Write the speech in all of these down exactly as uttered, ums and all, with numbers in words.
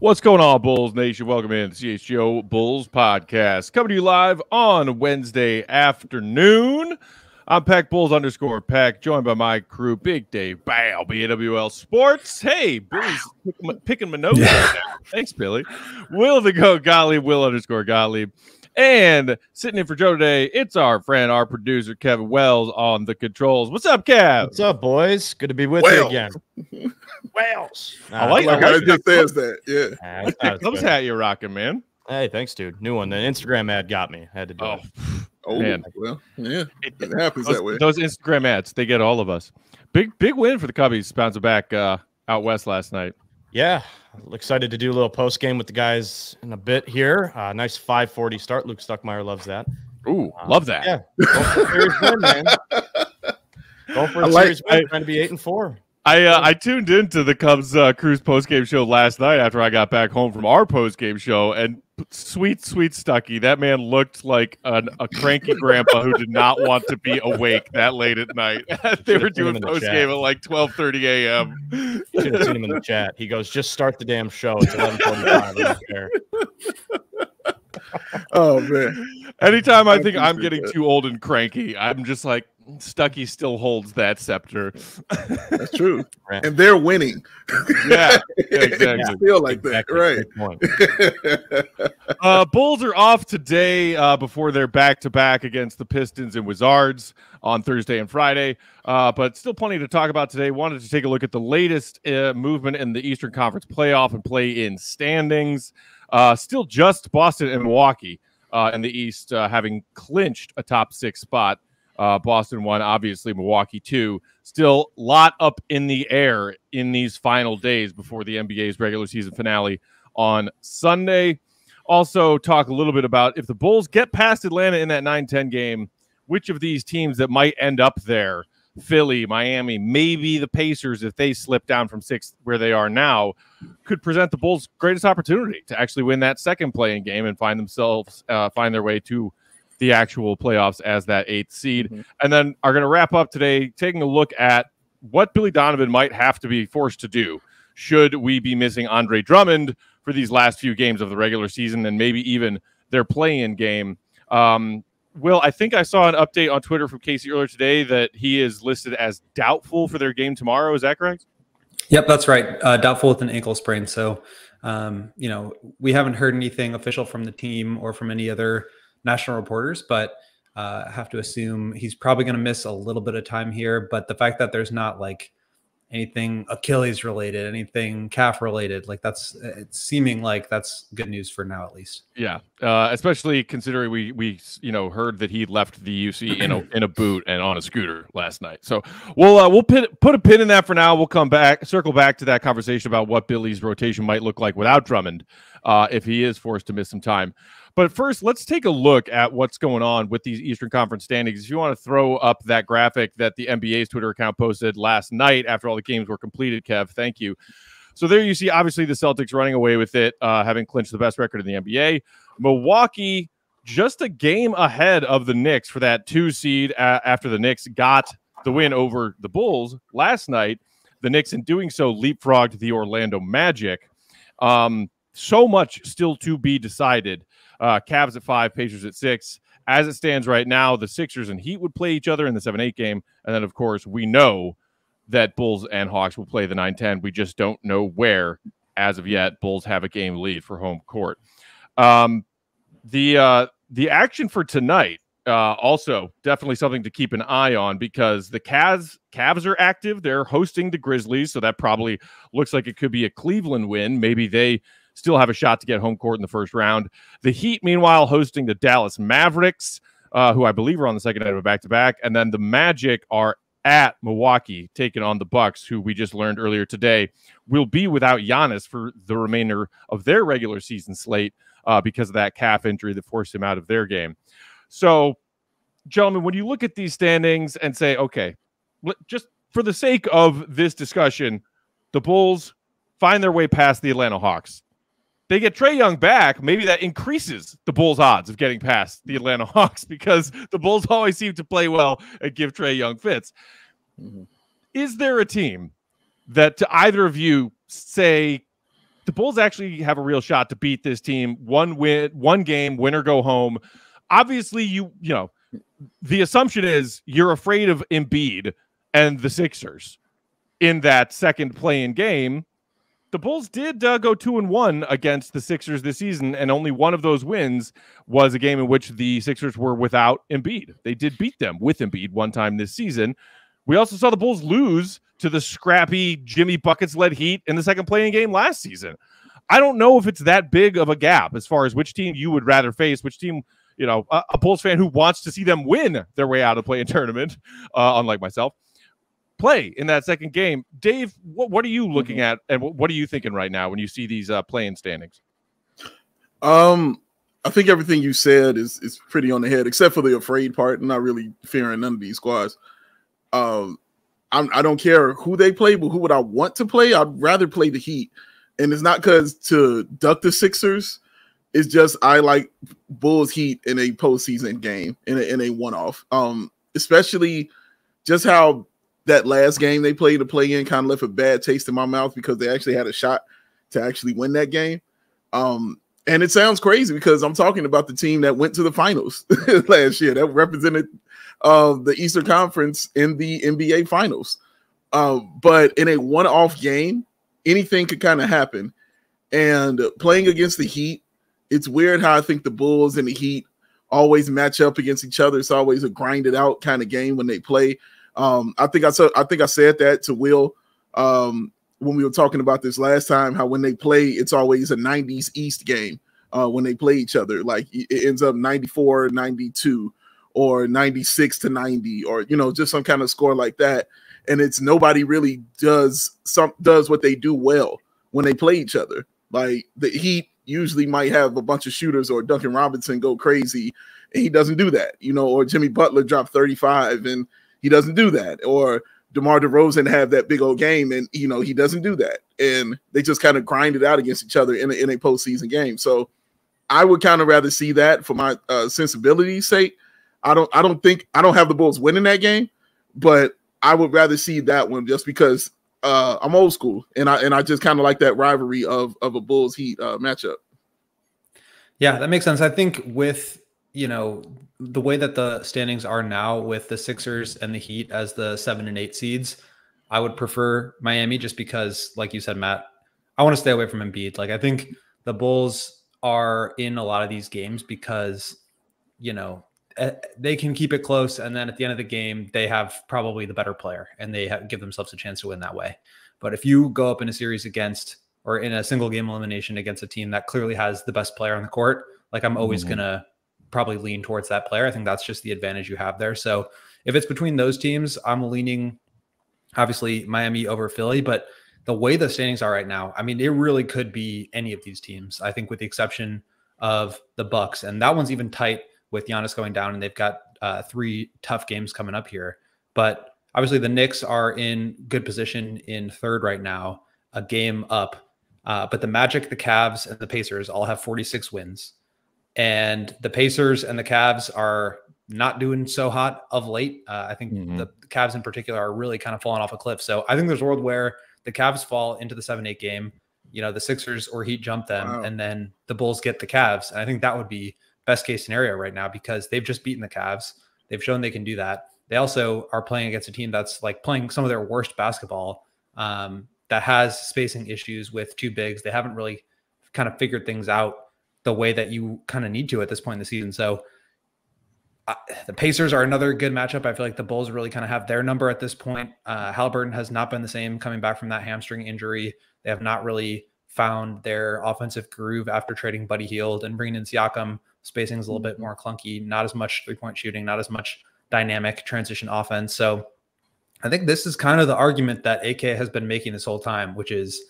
What's going on, Bulls Nation? Welcome in to the C H G O Bulls Podcast. Coming to you live on Wednesday afternoon. I'm Pac Bulls underscore Pac, joined by my crew, Big Dave, Bow, B A W L Sports. Hey, Billy's picking Minogue right now. Thanks, Billy. Will the Go Gottlieb, Will underscore Gottlieb. And sitting in for Joe today, it's our friend, our producer, Kevin Wells on the controls. What's up, Kev? What's up, boys? Good to be with Wales. you again. Wales. Nah, I like that. I, I just says that. Yeah. Nah, What's that Cubs hat you're rocking, man? Hey, thanks, dude. New one. The Instagram ad got me. I had to do oh. it. Oh, man. Well, yeah. It, it happens those, that way. Those Instagram ads, they get all of us. Big, big win for the Cubbies. Bouncing back uh, out west last night. Yeah, excited to do a little post game with the guys in a bit here. Uh, nice five forty start. Luke Stuckmeyer loves that. Ooh, um, love that. Yeah, go for a series win, man. Go for a like, series win. I, trying to be eight and four. I uh, I tuned into the Cubs uh, Cruise post game show last night after I got back home from our post game show, and sweet, sweet Stucky, that man looked like an, a cranky grandpa who did not want to be awake that late at night. They were doing post game at like twelve thirty a m. You should have seen him in the chat. He goes, "Just start the damn show. It's eleven forty-five. I don't care." Oh man! Anytime I think I'm getting too old and cranky, I'm just like, Stucky still holds that scepter. That's true. Right. And they're winning. Yeah, yeah, exactly. I feel like exactly. that, right? uh, Bulls are off today uh, before they're back-to-back against the Pistons and Wizards on Thursday and Friday, uh, but still plenty to talk about today. Wanted to take a look at the latest uh, movement in the Eastern Conference playoff and play-in standings. Uh, still just Boston and Milwaukee uh, in the East uh, having clinched a top-six spot. Uh, Boston won, obviously, Milwaukee two. Still a lot up in the air in these final days before the N B A's regular season finale on Sunday. Also talk a little bit about if the Bulls get past Atlanta in that nine ten game, which of these teams that might end up there, Philly, Miami, maybe the Pacers, if they slip down from sixth where they are now, could present the Bulls' greatest opportunity to actually win that second play-in game and find themselves, uh, find their way to the actual playoffs as that eighth seed. Mm-hmm. And then are going to wrap up today taking a look at what Billy Donovan might have to be forced to do should we be missing Andre Drummond for these last few games of the regular season and maybe even their play-in game. Um, Will, I think I saw an update on Twitter from Casey earlier today that he is listed as doubtful for their game tomorrow. Is that correct? Yep, that's right. Uh, doubtful with an ankle sprain. So, um, you know, we haven't heard anything official from the team or from any other national reporters, but uh, have to assume he's probably going to miss a little bit of time here. But the fact that there's not like anything Achilles related, anything calf related, like that's, it's seeming like that's good news for now, at least. Yeah. Uh, especially considering we, we, you know, heard that he left the U C in a, in a boot and on a scooter last night. So we'll, uh, we'll pin, put a pin in that for now. We'll come back, circle back to that conversation about what Billy's rotation might look like without Drummond uh, if he is forced to miss some time. But first, let's take a look at what's going on with these Eastern Conference standings. If you want to throw up that graphic that the N B A's Twitter account posted last night after all the games were completed, Kev, thank you. So there you see, obviously, the Celtics running away with it, uh, having clinched the best record in the N B A. Milwaukee just a game ahead of the Knicks for that two seed uh, after the Knicks got the win over the Bulls last night. The Knicks, in doing so, leapfrogged the Orlando Magic. Um, so much still to be decided. Uh, Cavs at five, Pacers at six. As it stands right now, the Sixers and Heat would play each other in the seven eight game. And then, of course, we know that Bulls and Hawks will play the nine ten. We just don't know where, as of yet. Bulls have a game lead for home court. Um, the, uh, the action for tonight, uh, also definitely something to keep an eye on because the Cavs, Cavs are active. They're hosting the Grizzlies, so that probably looks like it could be a Cleveland win. Maybe they still have a shot to get home court in the first round. The Heat, meanwhile, hosting the Dallas Mavericks, uh, who I believe are on the second night of a back-to-back. And then the Magic are at Milwaukee, taking on the Bucks, who we just learned earlier today will be without Giannis for the remainder of their regular season slate uh, because of that calf injury that forced him out of their game. So, gentlemen, when you look at these standings and say, okay, just for the sake of this discussion, the Bulls find their way past the Atlanta Hawks. They get Trae Young back, maybe that increases the Bulls' odds of getting past the Atlanta Hawks because the Bulls always seem to play well and give Trae Young fits. Mm-hmm. Is there a team that to either of you say the Bulls actually have a real shot to beat this team. One win, one game, win or go home. Obviously, you you know, the assumption is you're afraid of Embiid and the Sixers in that second play-in game. The Bulls did uh, go two and one against the Sixers this season, and only one of those wins was a game in which the Sixers were without Embiid. They did beat them with Embiid one time this season. We also saw the Bulls lose to the scrappy Jimmy Buckets-led Heat in the second play-in game last season. I don't know if it's that big of a gap as far as which team you would rather face, which team, you know, a, a Bulls fan who wants to see them win their way out of the play-in tournament, uh, unlike myself, play in that second game. Dave, what, what are you looking at, and what, what are you thinking right now when you see these uh, play-in standings? Um, I think everything you said is is pretty on the head, except for the afraid part. I'm not really fearing none of these squads. Um, I'm, I don't care who they play, but who would I want to play? I'd rather play the Heat, and it's not because to duck the Sixers. It's just I like Bulls Heat in a postseason game, in a, in a one-off, um, especially just how that last game they played to play in kind of left a bad taste in my mouth because they actually had a shot to actually win that game. Um, and it sounds crazy because I'm talking about the team that went to the finals last year, that represented uh, the Eastern Conference in the N B A finals. Uh, but in a one-off game, anything could kind of happen. And playing against the Heat, it's weird how I think the Bulls and the Heat always match up against each other. It's always a grinded out kind of game when they play. Um, I think I said I think I said that to Will um, when we were talking about this last time. How when they play, it's always a nineties East game uh, when they play each other. Like it ends up ninety-four, ninety-two, or ninety-six to ninety, or you know, just some kind of score like that. And it's nobody really does some does what they do well when they play each other. Like the Heat usually might have a bunch of shooters or Duncan Robinson go crazy, and he doesn't do that, you know, or Jimmy Butler dropped thirty-five and he doesn't do that, or DeMar DeRozan have that big old game and, you know, he doesn't do that. And they just kind of grind it out against each other in a, in a postseason game. So I would kind of rather see that for my uh, sensibility's sake. I don't, I don't think, I don't have the Bulls winning that game, but I would rather see that one just because Uh, I'm old school, and I and I just kind of like that rivalry of of a Bulls Heat uh, matchup. Yeah, that makes sense. I think with you know the way that the standings are now, with the Sixers and the Heat as the seven and eight seeds, I would prefer Miami just because, like you said, Matt, I want to stay away from Embiid. Like I think the Bulls are in a lot of these games because you know they can keep it close, and then at the end of the game, they have probably the better player, and they have, give themselves a chance to win that way. But if you go up in a series against, or in a single game elimination against a team that clearly has the best player on the court, like I'm always mm-hmm. going to probably lean towards that player. I think that's just the advantage you have there. So if it's between those teams, I'm leaning, obviously, Miami over Philly. But the way the standings are right now, I mean, it really could be any of these teams, I think, with the exception of the Bucks. And that one's even tight with Giannis going down, and they've got uh, three tough games coming up here. But obviously the Knicks are in good position in third right now, a game up. Uh, but the Magic, the Cavs, and the Pacers all have forty-six wins. And the Pacers and the Cavs are not doing so hot of late. Uh, I think mm-hmm. the Cavs in particular are really kind of falling off a cliff. So I think there's a world where the Cavs fall into the seven eight game. You know, the Sixers or Heat jump them, wow. and then the Bulls get the Cavs. And I think that would be best case scenario right now because they've just beaten the Cavs. They've shown they can do that. They also are playing against a team that's like playing some of their worst basketball, um, that has spacing issues with two bigs. They haven't really kind of figured things out the way that you kind of need to at this point in the season. So uh, the Pacers are another good matchup. I feel like the Bulls really kind of have their number at this point. Uh, Halliburton has not been the same coming back from that hamstring injury. They have not really found their offensive groove after trading Buddy Hield and bringing in Siakam. Spacing is a little bit more clunky, not as much three-point shooting, not as much dynamic transition offense. So I think this is kind of the argument that A K has been making this whole time, which is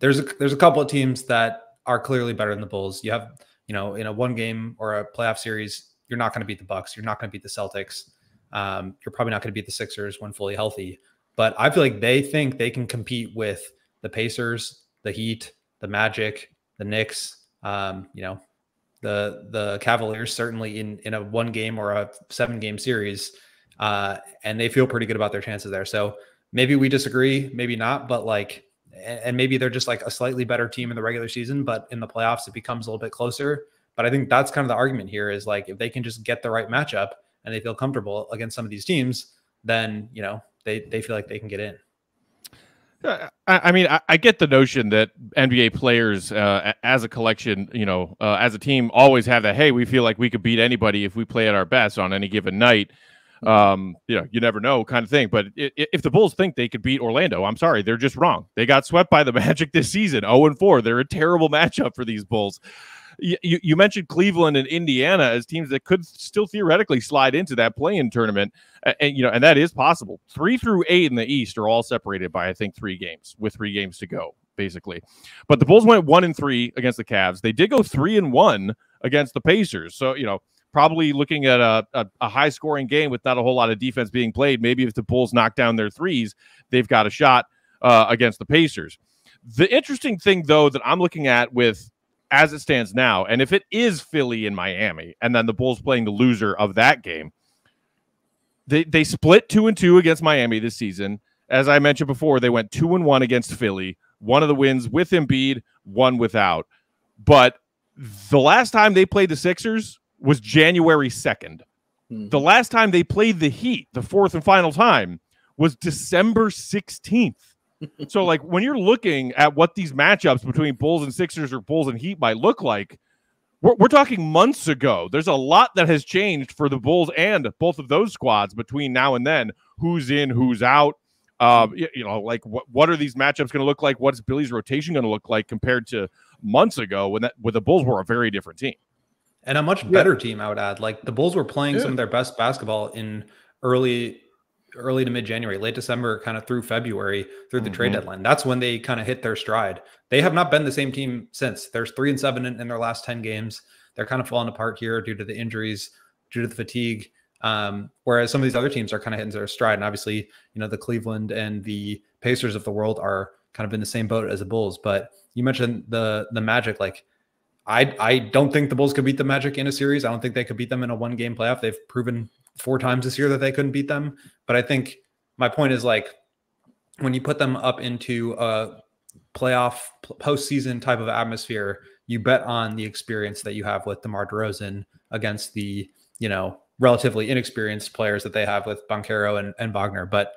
there's a, there's a couple of teams that are clearly better than the Bulls. You have, you know, in a one game or a playoff series, you're not going to beat the Bucks. You're not going to beat the Celtics. Um, you're probably not going to beat the Sixers when fully healthy. But I feel like they think they can compete with the Pacers, the Heat, the Magic, the Knicks, um, you know, the the Cavaliers, certainly in in a one game or a seven game series, uh and they feel pretty good about their chances there. So maybe we disagree, maybe not, but like and maybe they're just like a slightly better team in the regular season, but in the playoffs, it becomes a little bit closer. But I think that's kind of the argument here is like, if they can just get the right matchup and they feel comfortable against some of these teams, then, you know, they, they feel like they can get in. I, I mean, I, I get the notion that N B A players uh, as a collection, you know, uh, as a team always have that, hey, we feel like we could beat anybody if we play at our best on any given night. Um, you know, you never know kind of thing. But it, if the Bulls think they could beat Orlando, I'm sorry, they're just wrong. They got swept by the Magic this season, oh and four. They're a terrible matchup for these Bulls. You, you mentioned Cleveland and Indiana as teams that could still theoretically slide into that play-in tournament, and you know, and that is possible. Three through eight in the East are all separated by I think three games, with three games to go basically. But the Bulls went one and three against the Cavs. They did go three and one against the Pacers. So you know, probably looking at a, a, a high-scoring game with not a whole lot of defense being played. Maybe if the Bulls knock down their threes, they've got a shot uh, against the Pacers. The interesting thing though that I'm looking at with as it stands now, and if it is Philly and Miami, and then the Bulls playing the loser of that game, they they split two and two against Miami this season. As I mentioned before, they went two and one against Philly. One of the wins with Embiid, one without. But the last time they played the Sixers was January second. Hmm. The last time they played the Heat, the fourth and final time, was December sixteenth. So, like, when you're looking at what these matchups between Bulls and Sixers or Bulls and Heat might look like, we're, we're talking months ago. There's a lot that has changed for the Bulls and both of those squads between now and then. Who's in, who's out. Uh, you, you know, like, what, what are these matchups going to look like? What's Billy's rotation going to look like compared to months ago when, that, when the Bulls were a very different team? And a much better yeah. team, I would add. Like, the Bulls were playing yeah. some of their best basketball in early early to mid-January, late December, kind of through February, through the mm-hmm. trade deadline. That's when they kind of hit their stride. They have not been the same team since. There's three and seven in, in their last ten games. They're kind of falling apart here due to the injuries, due to the fatigue. Um, whereas some of these other teams are kind of hitting their stride. And obviously, you know, the Cleveland and the Pacers of the world are kind of in the same boat as the Bulls. But you mentioned the the Magic. Like, I, I don't think the Bulls could beat the Magic in a series. I don't think they could beat them in a one-game playoff. They've proven four times this year that they couldn't beat them. But I think my point is, like, when you put them up into a playoff postseason type of atmosphere, you bet on the experience that you have with DeMar DeRozan against the, you know, relatively inexperienced players that they have with Banchero and, and Wagner. But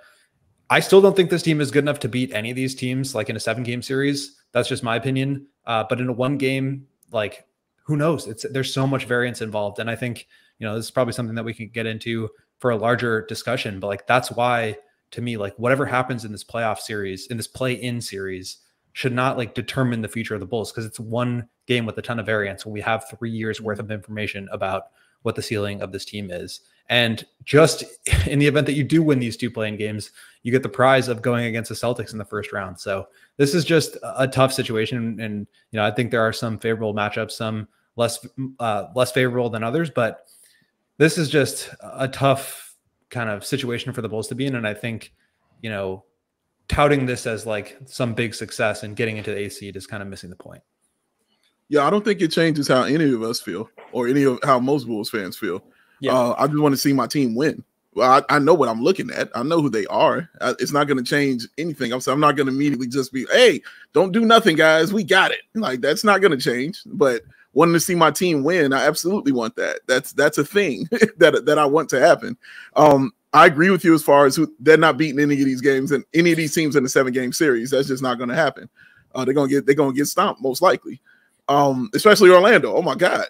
I still don't think this team is good enough to beat any of these teams, like in a seven-game series. That's just my opinion. Uh, but in a one-game, like, who knows? It's there's so much variance involved. And I think, you know, this is probably something that we can get into for a larger discussion, but like, that's why to me, like, whatever happens in this playoff series, in this play in series, should not like determine the future of the Bulls. Cause it's one game with a ton of variance when we have three years worth of information about what the ceiling of this team is. And just in the event that you do win these two play-in games, you get the prize of going against the Celtics in the first round. So this is just a tough situation. And, you know, I think there are some favorable matchups, some less, uh, less favorable than others, but this is just a tough kind of situation for the Bulls to be in. And I think, you know, touting this as like some big success and getting into the eighth seed is kind of missing the point. Yeah, I don't think it changes how any of us feel or any of how most Bulls fans feel. Yeah. Uh, I just want to see my team win. Well, I, I know what I'm looking at. I know who they are. I, it's not going to change anything. I'm, so I'm not going to immediately just be, hey, don't do nothing, guys. We got it. Like, that's not going to change. But wanting to see my team win, I absolutely want that. That's that's a thing that, that I want to happen. Um, I agree with you as far as who, they're not beating any of these games and any of these teams in the seven-game series. That's just not going to happen. Uh, they're going to get they're going to get stomped, most likely. Um, especially Orlando. Oh my God,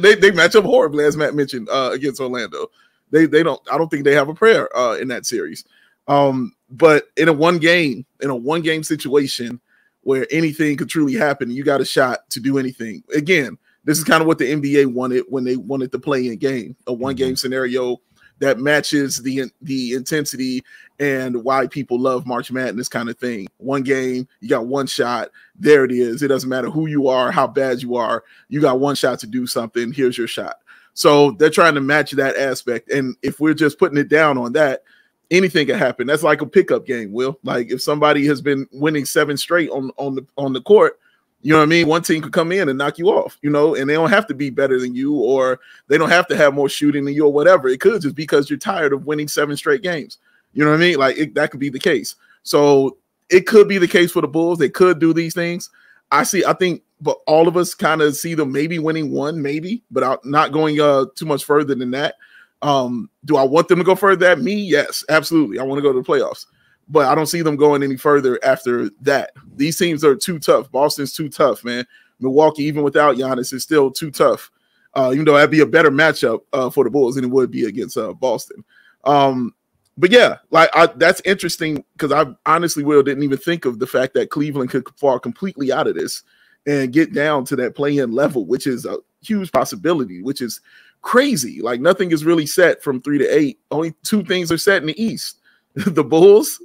they they match up horribly, as Matt mentioned, uh, against Orlando. They they don't. I don't think they have a prayer uh, in that series. Um, but in a one game, in a one game situation where anything could truly happen, you got a shot to do anything. Again, this is kind of what the N B A wanted when they wanted to play in a game, a one game scenario that matches the the intensity and why people love March Madness kind of thing. One game, you got one shot. There it is. It doesn't matter who you are, how bad you are. You got one shot to do something. Here's your shot. So they're trying to match that aspect. And if we're just putting it down on that, anything can happen. That's like a pickup game, Will. Like if somebody has been winning seven straight on, on, the, on the court, you know what I mean? One team could come in and knock you off, you know, and they don't have to be better than you or they don't have to have more shooting than you or whatever. It could just because you're tired of winning seven straight games. You know what I mean? Like it, that could be the case. So it could be the case for the Bulls. They could do these things. I see. I think, but all of us kind of see them maybe winning one, maybe, but I'm not going uh, too much further than that. Um, do I want them to go further than me? Yes, absolutely. I want to go to the playoffs, but I don't see them going any further after that. These teams are too tough. Boston's too tough, man. Milwaukee, even without Giannis, is still too tough. Uh, even though that'd be a better matchup uh, for the Bulls than it would be against uh, Boston. Um, but yeah, like I, that's interesting because I honestly will didn't even think of the fact that Cleveland could fall completely out of this and get down to that play-in level, which is a huge possibility, which is crazy. Like nothing is really set from three to eight. Only two things are set in the East: the Bulls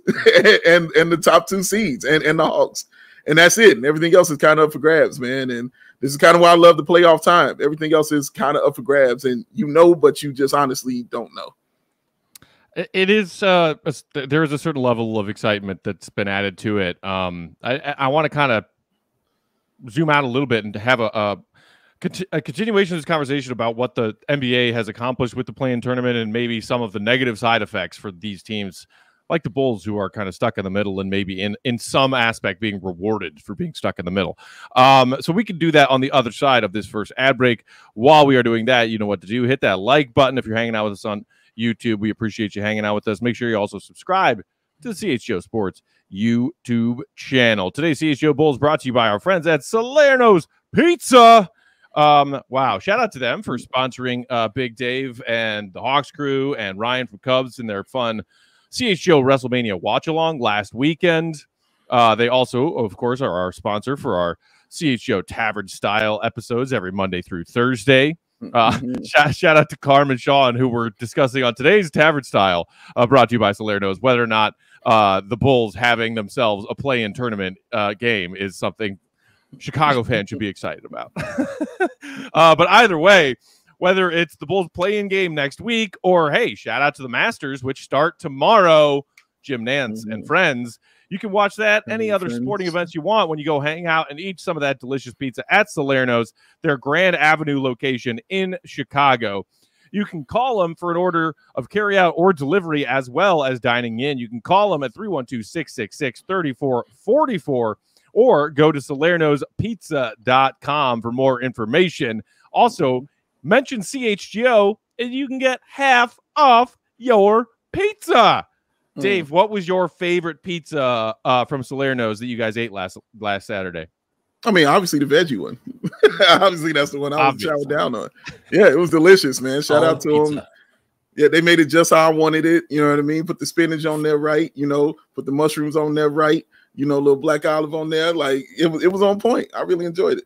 and and the top two seeds and and the Hawks. And that's it. And everything else is kind of up for grabs, man. And this is kind of why I love the playoff time. Everything else is kind of up for grabs. And you know, but you just honestly don't know. It is uh, – there is a certain level of excitement that's been added to it. Um, I, I want to kind of zoom out a little bit and have a, a – a continuation of this conversation about what the N B A has accomplished with the play-in tournament and maybe some of the negative side effects for these teams like the Bulls, who are kind of stuck in the middle and maybe in, in some aspect being rewarded for being stuck in the middle. Um, so we can do that on the other side of this first ad break. While we are doing that, you know what to do. Hit that like button if you're hanging out with us on YouTube. We appreciate you hanging out with us. Make sure you also subscribe to the C H G O Sports YouTube channel. Today's C H G O Bulls brought to you by our friends at Salerno's Pizza. Um, wow. Shout out to them for sponsoring uh, Big Dave and the Hawks crew and Ryan from Cubs and their fun C H G O WrestleMania watch-along last weekend. Uh, they also, of course, are our sponsor for our C H G O Tavern-style episodes every Monday through Thursday. Uh, mm-hmm. shout, shout out to Carmen Shaw, and who we're discussing on today's Tavern Style, uh, brought to you by Salerno's, whether or not uh, the Bulls having themselves a play-in tournament uh, game is something Chicago fans should be excited about. uh, but either way, whether it's the Bulls play-in game next week or, hey, shout out to the Masters, which start tomorrow, Jim Nance mm-hmm. and friends. You can watch that, any mm-hmm. other sporting events you want when you go hang out and eat some of that delicious pizza at Salerno's, their Grand Avenue location in Chicago. You can call them for an order of carryout or delivery as well as dining in. You can call them at three one two, six six six, three four four four. Or go to Salerno's Pizza dot com for more information. Also, mention C H G O and you can get half off your pizza. Mm. Dave, what was your favorite pizza uh, from Salerno's that you guys ate last last Saturday? I mean, obviously the veggie one. Obviously, that's the one I was chowing down on. Yeah, it was delicious, man. Shout oh, out to pizza. them. Yeah, they made it just how I wanted it. You know what I mean? Put the spinach on there right. You know, put the mushrooms on there right. You know, a little black olive on there. Like, it was, it was on point. I really enjoyed it.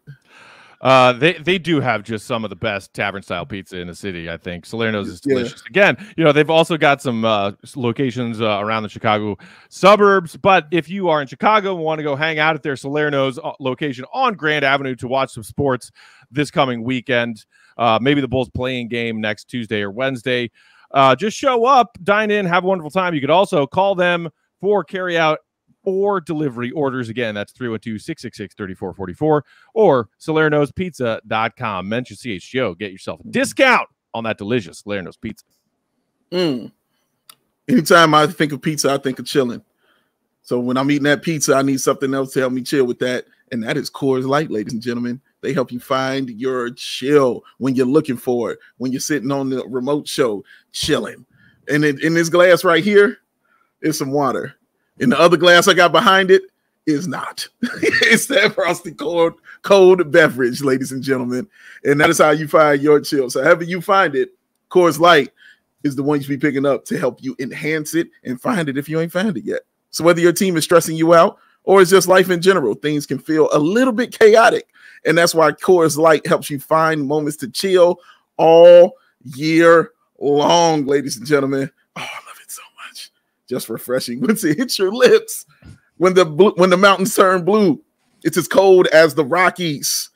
Uh, they, they do have just some of the best tavern-style pizza in the city, I think. Salerno's is delicious. Yeah. Again, you know, they've also got some uh, locations uh, around the Chicago suburbs. But if you are in Chicago and want to go hang out at their Salerno's location on Grand Avenue to watch some sports this coming weekend, uh, maybe the Bulls playing game next Tuesday or Wednesday, uh, just show up, dine in, have a wonderful time. You could also call them for carry-out or delivery orders. Again, that's three one two, six six six, three four four four or Salerno's Pizza dot com. Mention C H G O. Get yourself a discount on that delicious Salerno's pizza. Mm. Anytime I think of pizza, I think of chilling. So when I'm eating that pizza, I need something else to help me chill with that. And that is Coors Light, ladies and gentlemen. They help you find your chill when you're looking for it, when you're sitting on the remote show, chilling. And in, in this glass right here is some water. And the other glass I got behind it is not. It's that frosty cold, cold beverage, ladies and gentlemen. And that is how you find your chill. So however you find it, Coors Light is the one you should be picking up to help you enhance it and find it if you ain't found it yet. So whether your team is stressing you out or it's just life in general, things can feel a little bit chaotic. And that's why Coors Light helps you find moments to chill all year long, ladies and gentlemen. Oh, just refreshing once it hits your lips. When the blue, when the mountains turn blue, it's as cold as the Rockies.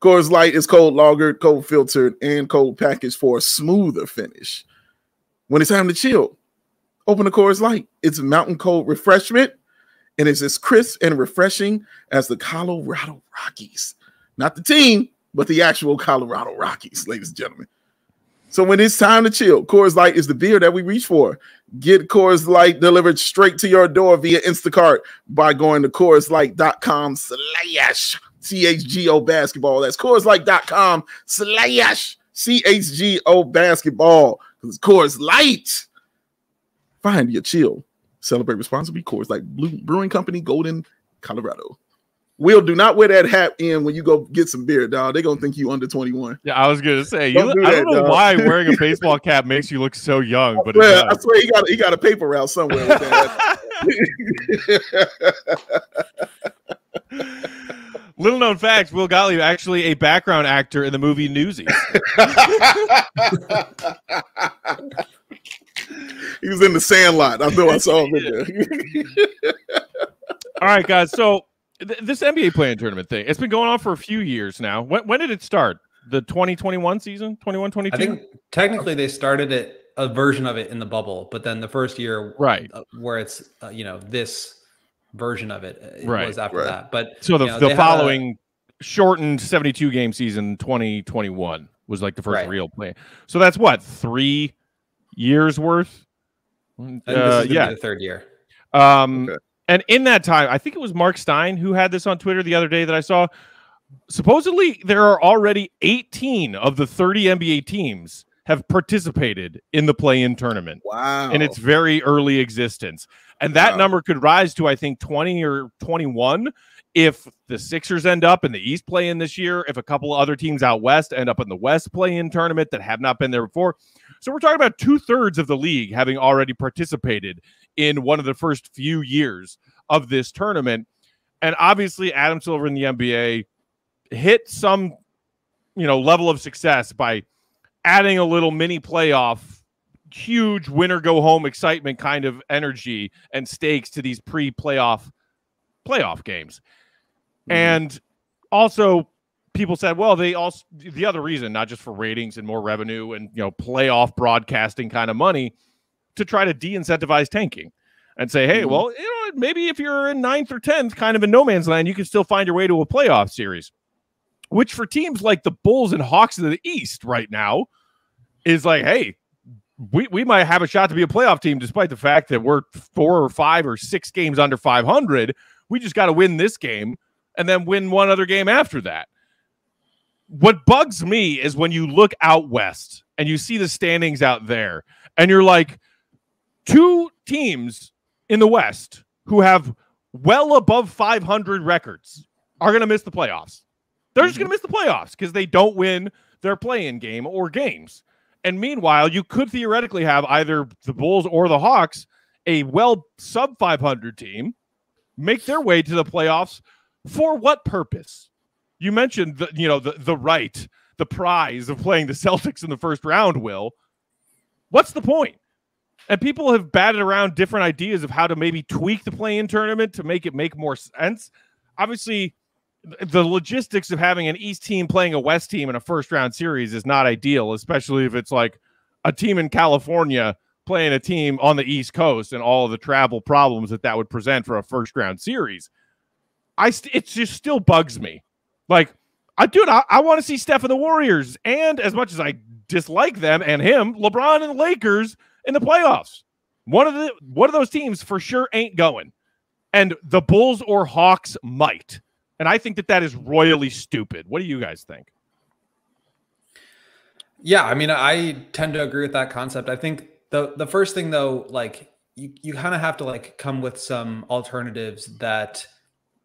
Coors Light is cold lagered, cold filtered, and cold packaged for a smoother finish. When it's time to chill, open a Coors Light. It's mountain cold refreshment, and it's as crisp and refreshing as the Colorado Rockies. Not the team, but the actual Colorado Rockies, ladies and gentlemen. So when it's time to chill, Coors Light is the beer that we reach for. Get Coors Light delivered straight to your door via Instacart by going to Coors Light dot com slash C H G O basketball. That's Coors Light dot com slash C H G O basketball. Because Coors Light, find your chill. Celebrate responsibly. Coors Light Brewing Company, Golden, Colorado. Will, do not wear that hat in when you go get some beer, dog. They're going to think you under twenty-one. Yeah, I was going to say, don't you, do I that, don't know dog. why wearing a baseball cap makes you look so young. But well, I swear he got, he got a paper route somewhere with that. Little known facts, Will Gottlieb, actually a background actor in the movie Newsies. He was in The Sandlot. I know I saw him in there. All right, guys, so this N B A play-in tournament thing, it's been going on for a few years now. When, when did it start? The twenty twenty-one season? twenty-one twenty-two? I think technically they started it, a version of it in the bubble, but then the first year right. where it's, uh, you know, this version of it, it right. was after right. that. But so the, you know, the following a, shortened seventy-two game season, twenty twenty-one, was like the first right. real play. So that's what, three years worth? I think uh, this is yeah. the third year. Um, okay. And in that time, I think it was Mark Stein who had this on Twitter the other day that I saw. Supposedly, there are already eighteen of the thirty N B A teams have participated in the play-in tournament. Wow. In its very early existence. And that wow. number could rise to, I think, twenty or twenty-one if the Sixers end up in the East play-in this year, if a couple of other teams out West end up in the West play-in tournament that have not been there before. So we're talking about two-thirds of the league having already participated in one of the first few years of this tournament. And obviously Adam Silver in the N B A hit some, you know, level of success by adding a little mini playoff, huge winner go home excitement kind of energy and stakes to these pre-playoff playoff games. Mm-hmm. And also people said, well, they also, the other reason, not just for ratings and more revenue and, you know, playoff broadcasting kind of money, to try to de-incentivize tanking and say, hey, well, you know, maybe if you're in ninth or tenth, kind of in no man's land, you can still find your way to a playoff series, which for teams like the Bulls and Hawks in the East right now is like, hey, we, we might have a shot to be a playoff team, despite the fact that we're four or five or six games under five hundred. We just got to win this game and then win one other game after that. What bugs me is when you look out West and you see the standings out there and you're like, two teams in the West who have well above five hundred records are going to miss the playoffs. They're just going to miss the playoffs because they don't win their play-in game or games. And meanwhile, you could theoretically have either the Bulls or the Hawks, a well sub five hundred team, make their way to the playoffs. For what purpose? You mentioned the, you know, the, the right, the prize of playing the Celtics in the first round, Will. What's the point? And people have batted around different ideas of how to maybe tweak the play-in tournament to make it make more sense. Obviously, the logistics of having an East team playing a West team in a first-round series is not ideal, especially if it's like a team in California playing a team on the East Coast and all of the travel problems that that would present for a first-round series. I st it just still bugs me. Like, I dude, I, I want to see Steph and the Warriors, and as much as I dislike them and him, LeBron and the Lakers in the playoffs. One of the one of those teams for sure ain't going, and the Bulls or Hawks might. And I think that that is royally stupid. What do you guys think? Yeah, I mean, I tend to agree with that concept. I think the the first thing though, like you you kind of have to like come with some alternatives that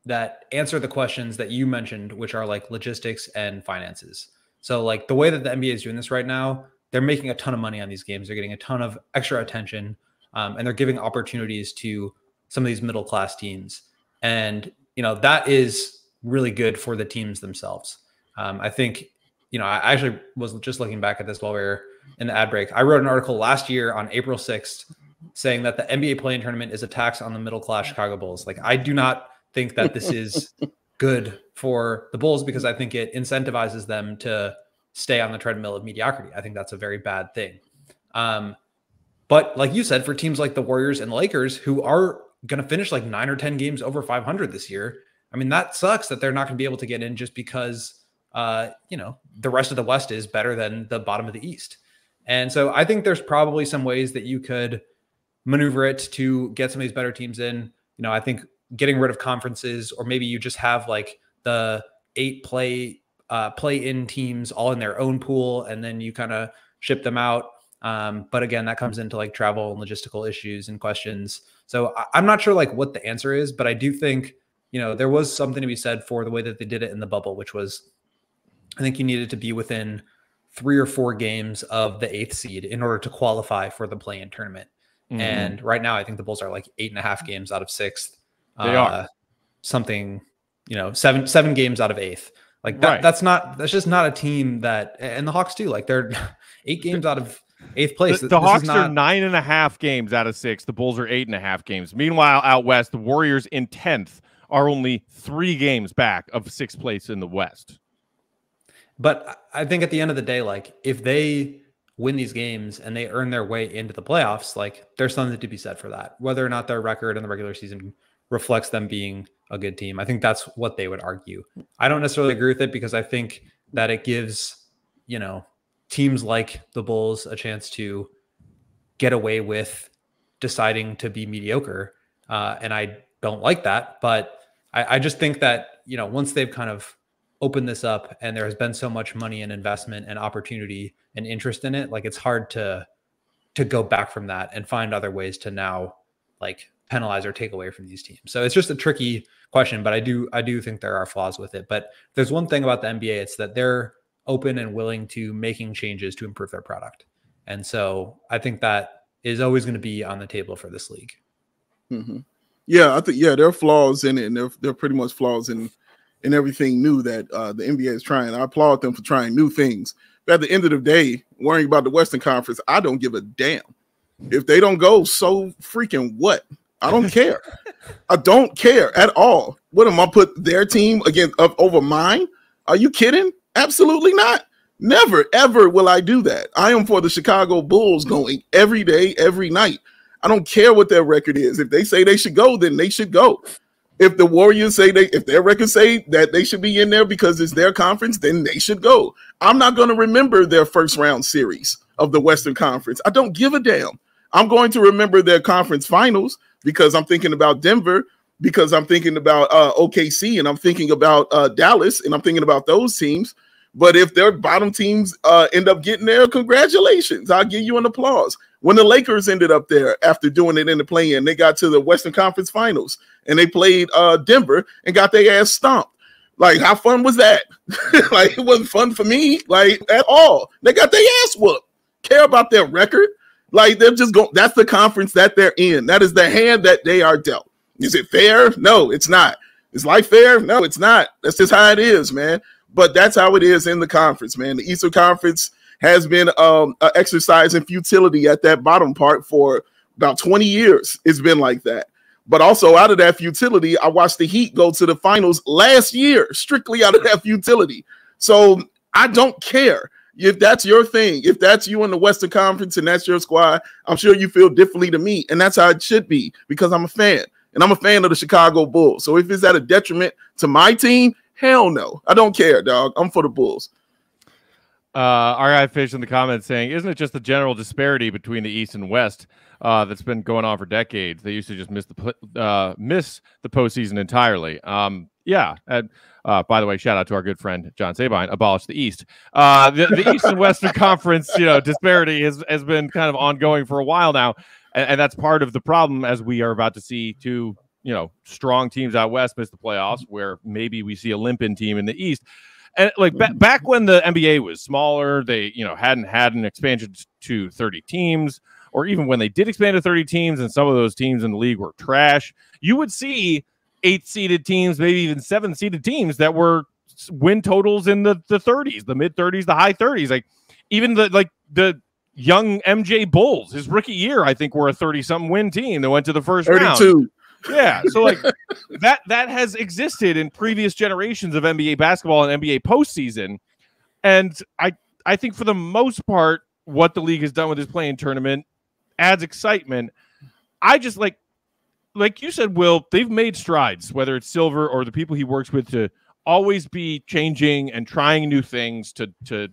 that answer the questions that you mentioned, which are like logistics and finances. So like the way that the N B A is doing this right now, they're making a ton of money on these games. They're getting a ton of extra attention, um, and they're giving opportunities to some of these middle-class teams. And, you know, that is really good for the teams themselves. Um, I think, you know, I actually was just looking back at this while we were in the ad break. I wrote an article last year on April sixth saying that the N B A play-in tournament is a tax on the middle-class Chicago Bulls. Like, I do not think that this is good for the Bulls because I think it incentivizes them to stay on the treadmill of mediocrity. I think that's a very bad thing. Um, but like you said, for teams like the Warriors and Lakers, who are going to finish like nine or ten games over five hundred this year, I mean, that sucks that they're not going to be able to get in just because, uh, you know, the rest of the West is better than the bottom of the East. And so I think there's probably some ways that you could maneuver it to get some of these better teams in. You know, I think getting rid of conferences, or maybe you just have like the eight play uh, play in teams all in their own pool, and then you kind of ship them out. Um, but again, that comes into like travel and logistical issues and questions. So I I'm not sure like what the answer is, but I do think, you know, there was something to be said for the way that they did it in the bubble, which was, I think you needed to be within three or four games of the eighth seed in order to qualify for the play-in tournament. Mm-hmm. And right now I think the Bulls are like eight and a half games out of sixth. They uh, are something, you know, seven, seven games out of eighth. Like that, right. that's not, that's just not a team that, and the Hawks too, like they're eight games out of eighth place. The, the Hawks not... are nine and a half games out of six. The Bulls are eight and a half games. Meanwhile, out West, the Warriors in tenth are only three games back of sixth place in the West. But I think at the end of the day, like if they win these games and they earn their way into the playoffs, like there's something to be said for that, whether or not their record in the regular season reflects them being a good team. I think that's what they would argue. I don't necessarily agree with it, because I think that it gives, you know, teams like the Bulls a chance to get away with deciding to be mediocre. Uh, and I don't like that, but I, I just think that, you know, once they've kind of open this up and there has been so much money and investment and opportunity and interest in it, like it's hard to to go back from that and find other ways to now like penalize or take away from these teams. So it's just a tricky question, but I do I do think there are flaws with it. But there's one thing about the N B A, it's that they're open and willing to making changes to improve their product. And so I think that is always going to be on the table for this league. Mm-hmm. Yeah, I think, yeah, there are flaws in it, and they're, they're pretty much flaws in and everything new that uh, the N B A is trying. I applaud them for trying new things. But at the end of the day, worrying about the Western Conference, I don't give a damn. If they don't go, so freaking what? I don't care. I don't care at all. What am I put their team against up over mine? Are you kidding? Absolutely not. Never, ever will I do that. I am for the Chicago Bulls going every day, every night. I don't care what their record is. If they say they should go, then they should go. If the Warriors say they, if their records say that they should be in there because it's their conference, then they should go. I'm not going to remember their first round series of the Western Conference. I don't give a damn. I'm going to remember their conference finals because I'm thinking about Denver, because I'm thinking about uh, O K C, and I'm thinking about uh, Dallas, and I'm thinking about those teams. But if their bottom teams uh, end up getting there, congratulations. I'll give you an applause. When the Lakers ended up there after doing it in the play-in, they got to the Western Conference Finals, and they played uh, Denver and got their ass stomped. Like, how fun was that? Like, it wasn't fun for me, like, at all. They got their ass whooped. Care about their record? Like, they're just going – that's the conference that they're in. That is the hand that they are dealt. Is it fair? No, it's not. Is life fair? No, it's not. That's just how it is, man. But that's how it is in the conference, man. The Eastern Conference has been um, an exercise in futility at that bottom part for about twenty years. It's been like that. But also out of that futility, I watched the Heat go to the finals last year, strictly out of that futility. So I don't care. If that's your thing, if that's you in the Western Conference and that's your squad, I'm sure you feel differently to me. And that's how it should be, because I'm a fan. And I'm a fan of the Chicago Bulls. So if it's at a detriment to my team, hell no. I don't care, dog. I'm for the Bulls. Uh, R I Fish in the comments saying, isn't it just the general disparity between the East and West uh, that's been going on for decades? They used to just miss the uh, miss the postseason entirely. Um, yeah. And, uh, by the way, shout out to our good friend John Sabine. Abolish the East. Uh, the, the East and Western Conference, you know, disparity has has been kind of ongoing for a while now, and, and that's part of the problem, as we are about to see two, you know, strong teams out West miss the playoffs, where maybe we see a limping team in the East. And like ba back when the N B A was smaller, they, you know, hadn't had an expansion to thirty teams, or even when they did expand to thirty teams and some of those teams in the league were trash, you would see eight seeded teams, maybe even seven seeded teams that were win totals in the, the thirties, the mid thirties, the high thirties. Like even the, like the young M J Bulls, his rookie year, I think were a thirty something win team that went to the first round. thirty-two. Yeah, so like that that has existed in previous generations of N B A basketball and N B A postseason, and I I think for the most part, what the league has done with this play-in tournament adds excitement. I just like like you said, Will, they've made strides, whether it's Silver or the people he works with, to always be changing and trying new things to to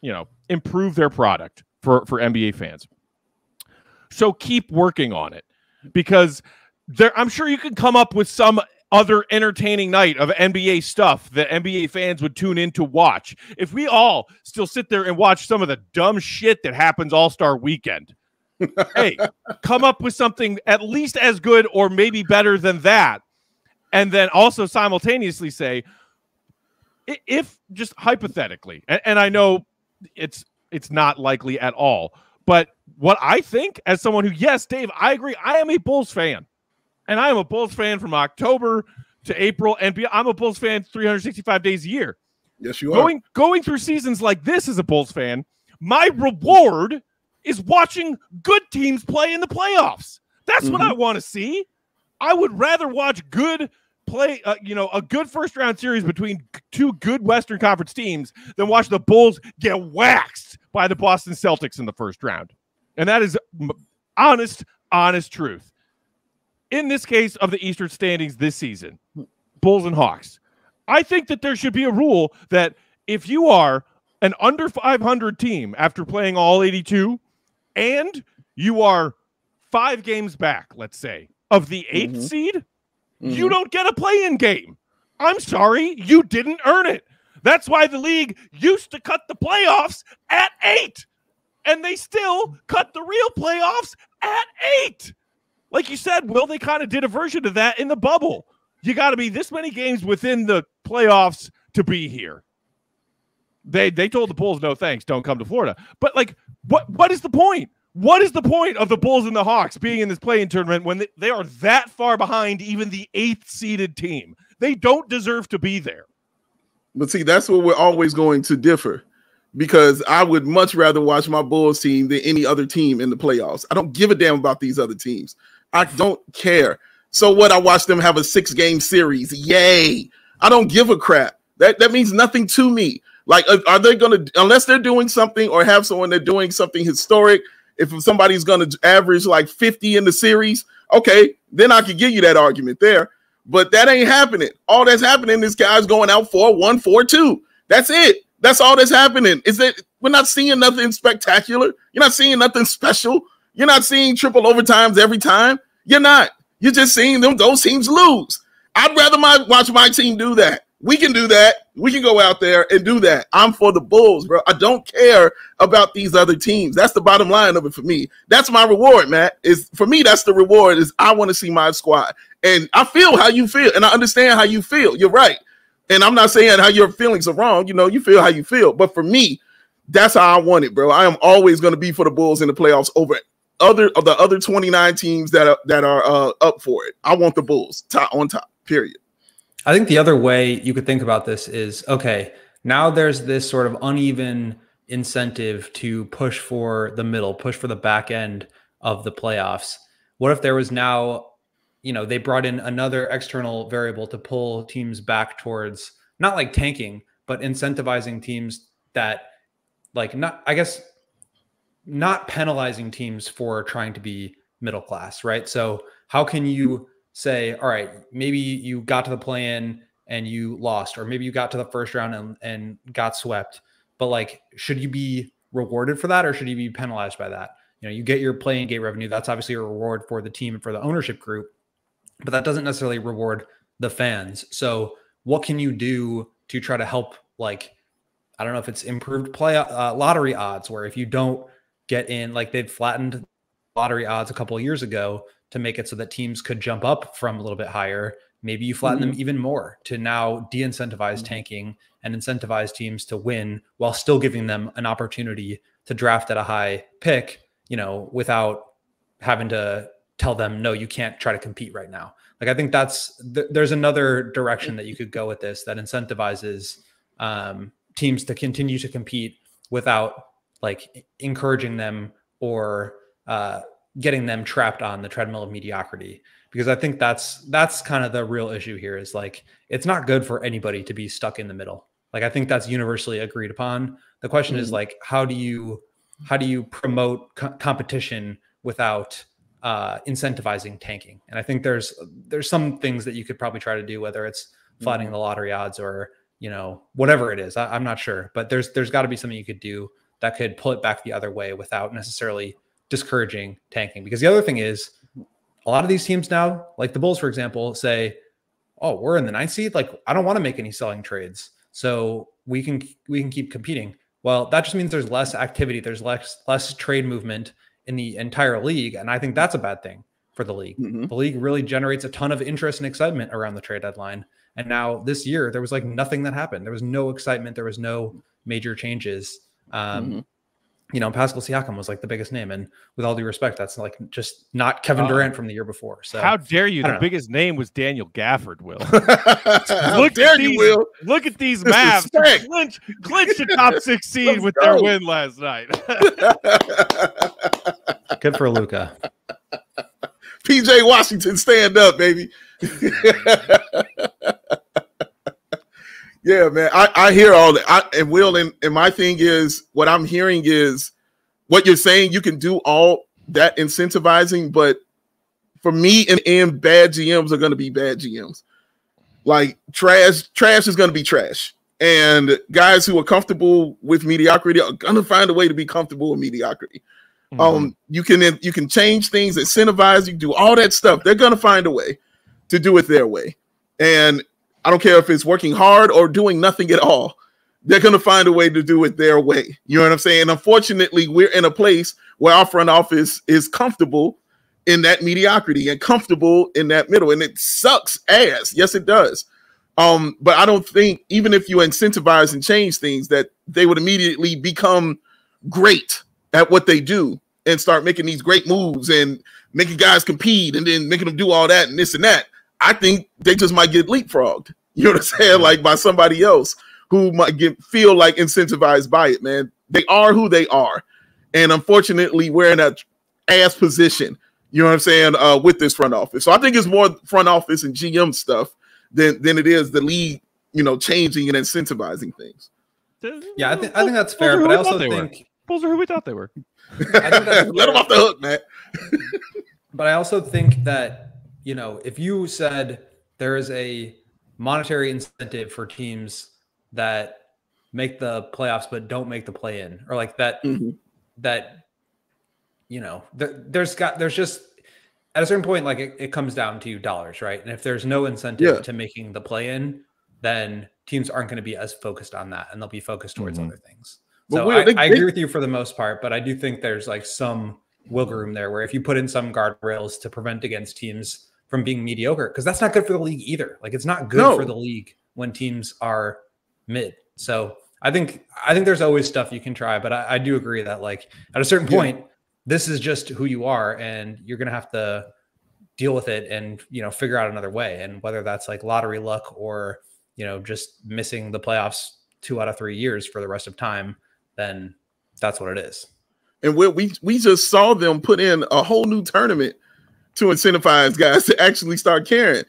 you know improve their product. for, for N B A fans. So keep working on it, because there, I'm sure you can come up with some other entertaining night of N B A stuff that N B A fans would tune in to watch. If we all still sit there and watch some of the dumb shit that happens All-Star Weekend, hey, come up with something at least as good or maybe better than that. And then also simultaneously say, if just hypothetically, and, and I know it's, it's not likely at all, but what I think as someone who, yes, Dave, I agree. I am a Bulls fan, and I am a Bulls fan from October to April. And I'm a Bulls fan three hundred sixty-five days a year. Yes, you are. Going, going through seasons like this as a Bulls fan, my reward is watching good teams play in the playoffs. That's mm-hmm. what I want to see. I would rather watch good play, uh, you know, a good first round series between two good Western Conference teams than watch the Bulls get waxed by the Boston Celtics in the first round. And that is honest, honest truth. In this case of the Eastern standings this season, Bulls and Hawks, I think that there should be a rule that if you are an under five hundred team after playing all eighty-two, and you are five games back, let's say, of the eighth mm-hmm. seed, mm-hmm. you don't get a play-in game. I'm sorry, you didn't earn it. That's why the league used to cut the playoffs at eight, and they still cut the real playoffs at eight. Like you said, Will, they kind of did a version of that in the bubble. You got to be this many games within the playoffs to be here. They they told the Bulls, no thanks, don't come to Florida. But, like, what what is the point? What is the point of the Bulls and the Hawks being in this play-in tournament when they, they are that far behind even the eighth-seeded team? They don't deserve to be there. But, see, that's where we're always going to differ, because I would much rather watch my Bulls team than any other team in the playoffs. I don't give a damn about these other teams. I don't care. So what? I watch them have a six-game series. Yay! I don't give a crap. That, that means nothing to me. Like, are they going to, unless they're doing something or have someone that's doing something historic, if somebody's going to average like fifty in the series, okay, then I could give you that argument there. But that ain't happening. All that's happening is guys going out for one, four, two. That's it. That's all that's happening. Is that we're not seeing nothing spectacular. You're not seeing nothing special. You're not seeing triple overtimes every time. You're not. You're just seeing them, those teams lose. I'd rather my, watch my team do that. We can do that. We can go out there and do that. I'm for the Bulls, bro. I don't care about these other teams. That's the bottom line of it for me. That's my reward, Matt. Is for me, that's the reward, is I want to see my squad. And I feel how you feel, and I understand how you feel. You're right. And I'm not saying how your feelings are wrong. You know, you feel how you feel. But for me, that's how I want it, bro. I am always going to be for the Bulls in the playoffs over other of the other twenty-nine teams that are, that are uh, up for it. I want the Bulls top on top, period. I think the other way you could think about this is, okay, now there's this sort of uneven incentive to push for the middle, push for the back end of the playoffs. What if there was now, you know, they brought in another external variable to pull teams back towards, not like tanking, but incentivizing teams that, like, not, I guess, not penalizing teams for trying to be middle class, right? So how can you say, all right, maybe you got to the play-in and you lost, or maybe you got to the first round and, and got swept. But, like, should you be rewarded for that, or should you be penalized by that? You know, you get your play-in gate revenue. That's obviously a reward for the team and for the ownership group, but that doesn't necessarily reward the fans. So what can you do to try to help, like, I don't know if it's improved play uh, lottery odds, where if you don't get in, like, they've flattened lottery odds a couple of years ago to make it so that teams could jump up from a little bit higher. Maybe you flatten mm-hmm. them even more to now de-incentivize mm-hmm. tanking and incentivize teams to win while still giving them an opportunity to draft at a high pick, you know, without having to tell them, no, you can't try to compete right now. Like, I think that's, th- there's another direction that you could go with this that incentivizes um, teams to continue to compete without, like, encouraging them or, uh, getting them trapped on the treadmill of mediocrity, because I think that's, that's kind of the real issue here, is, like, it's not good for anybody to be stuck in the middle. Like, I think that's universally agreed upon. The question mm-hmm. is, like, how do you, how do you promote co- competition without uh, incentivizing tanking? And I think there's, there's some things that you could probably try to do, whether it's flattening mm-hmm. the lottery odds or, you know, whatever it is, I, I'm not sure, but there's, there's gotta be something you could do that could pull it back the other way without necessarily discouraging tanking. Because the other thing is, a lot of these teams now, like the Bulls, for example, say, oh, we're in the ninth seed. Like, I don't want to make any selling trades, so we can we can keep competing. Well, that just means there's less activity. There's less less trade movement in the entire league. And I think that's a bad thing for the league. Mm-hmm. The league really generates a ton of interest and excitement around the trade deadline. And now this year, there was like nothing that happened. There was no excitement. There was no major changes. Um, mm-hmm. You know, Pascal Siakam was like the biggest name. And with all due respect, that's like just not Kevin Durant uh, from the year before. So how dare you? The know. biggest name was Daniel Gafford, Will. Look dare at you, these, Will. Look at these Mavs. Clinch, clinch the top six seed with go. their win last night. Good for Luka. P J Washington, stand up, baby. Yeah, man, I, I hear all that. I, and Will, and, and my thing is, what I'm hearing is what you're saying. You can do all that incentivizing, but for me, and, and bad G Ms are going to be bad G Ms. Like trash, trash is going to be trash. And guys who are comfortable with mediocrity are going to find a way to be comfortable with mediocrity. Mm-hmm. Um, you can you can change things, incentivize, you can do all that stuff. They're going to find a way to do it their way. And I don't care if it's working hard or doing nothing at all. They're going to find a way to do it their way. You know what I'm saying? Unfortunately, we're in a place where our front office is comfortable in that mediocrity and comfortable in that middle. And it sucks ass. Yes, it does. Um, but I don't think, even if you incentivize and change things, that they would immediately become great at what they do and start making these great moves and making guys compete and then making them do all that and this and that. I think they just might get leapfrogged, you know what I'm saying, like by somebody else who might get feel like incentivized by it, man. They are who they are. And unfortunately, we're in an ass position, you know what I'm saying, uh, with this front office. So I think it's more front office and G M stuff than, than it is the league, you know, changing and incentivizing things. Yeah, I, th I think that's fair, but I also think... Bulls are who we thought they were. Let them off the hook, man. But I also think that, you know, if you said there is a monetary incentive for teams that make the playoffs but don't make the play in, or like that, mm-hmm. that, you know, there, there's got, there's just at a certain point, like it, it comes down to dollars, right? And if there's no incentive yeah. to making the play in, then teams aren't going to be as focused on that and they'll be focused towards mm-hmm. other things. Well, so well, I, they, I agree with you for the most part, but I do think there's like some wiggle room there where if you put in some guardrails to prevent against teams from being mediocre, because that's not good for the league either. Like it's not good no. for the league when teams are mid. So I think I think there's always stuff you can try, but I, I do agree that like at a certain yeah. point, this is just who you are, and you're gonna have to deal with it and you know figure out another way. And whether that's like lottery luck or you know just missing the playoffs two out of three years for the rest of time, then that's what it is. And we we we just saw them put in a whole new tournament to incentivize guys to actually start caring.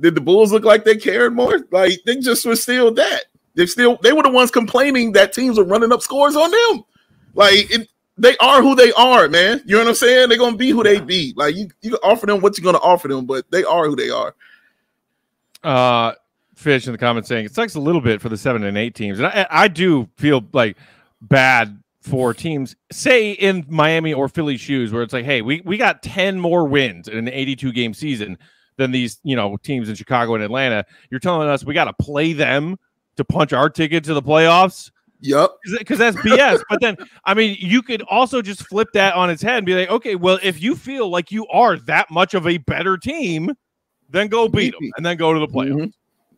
Did the Bulls look like they cared more? Like they just were still that. They still they were the ones complaining that teams are running up scores on them. Like it, they are who they are, man. You know what I'm saying? They're gonna be who they be. Like you you offer them what you're gonna offer them, but they are who they are. Uh, Fish in the comments saying it sucks a little bit for the seven and eight teams, and I I do feel like bad for teams, say in Miami or Philly's shoes, where it's like, hey, we, we got ten more wins in an eighty-two game season than these, you know, teams in Chicago and Atlanta. You're telling us we got to play them to punch our ticket to the playoffs? Yep. Because that's B S. But then, I mean, you could also just flip that on its head and be like, okay, well, if you feel like you are that much of a better team, then go beat them and then go to the playoffs. Mm-hmm.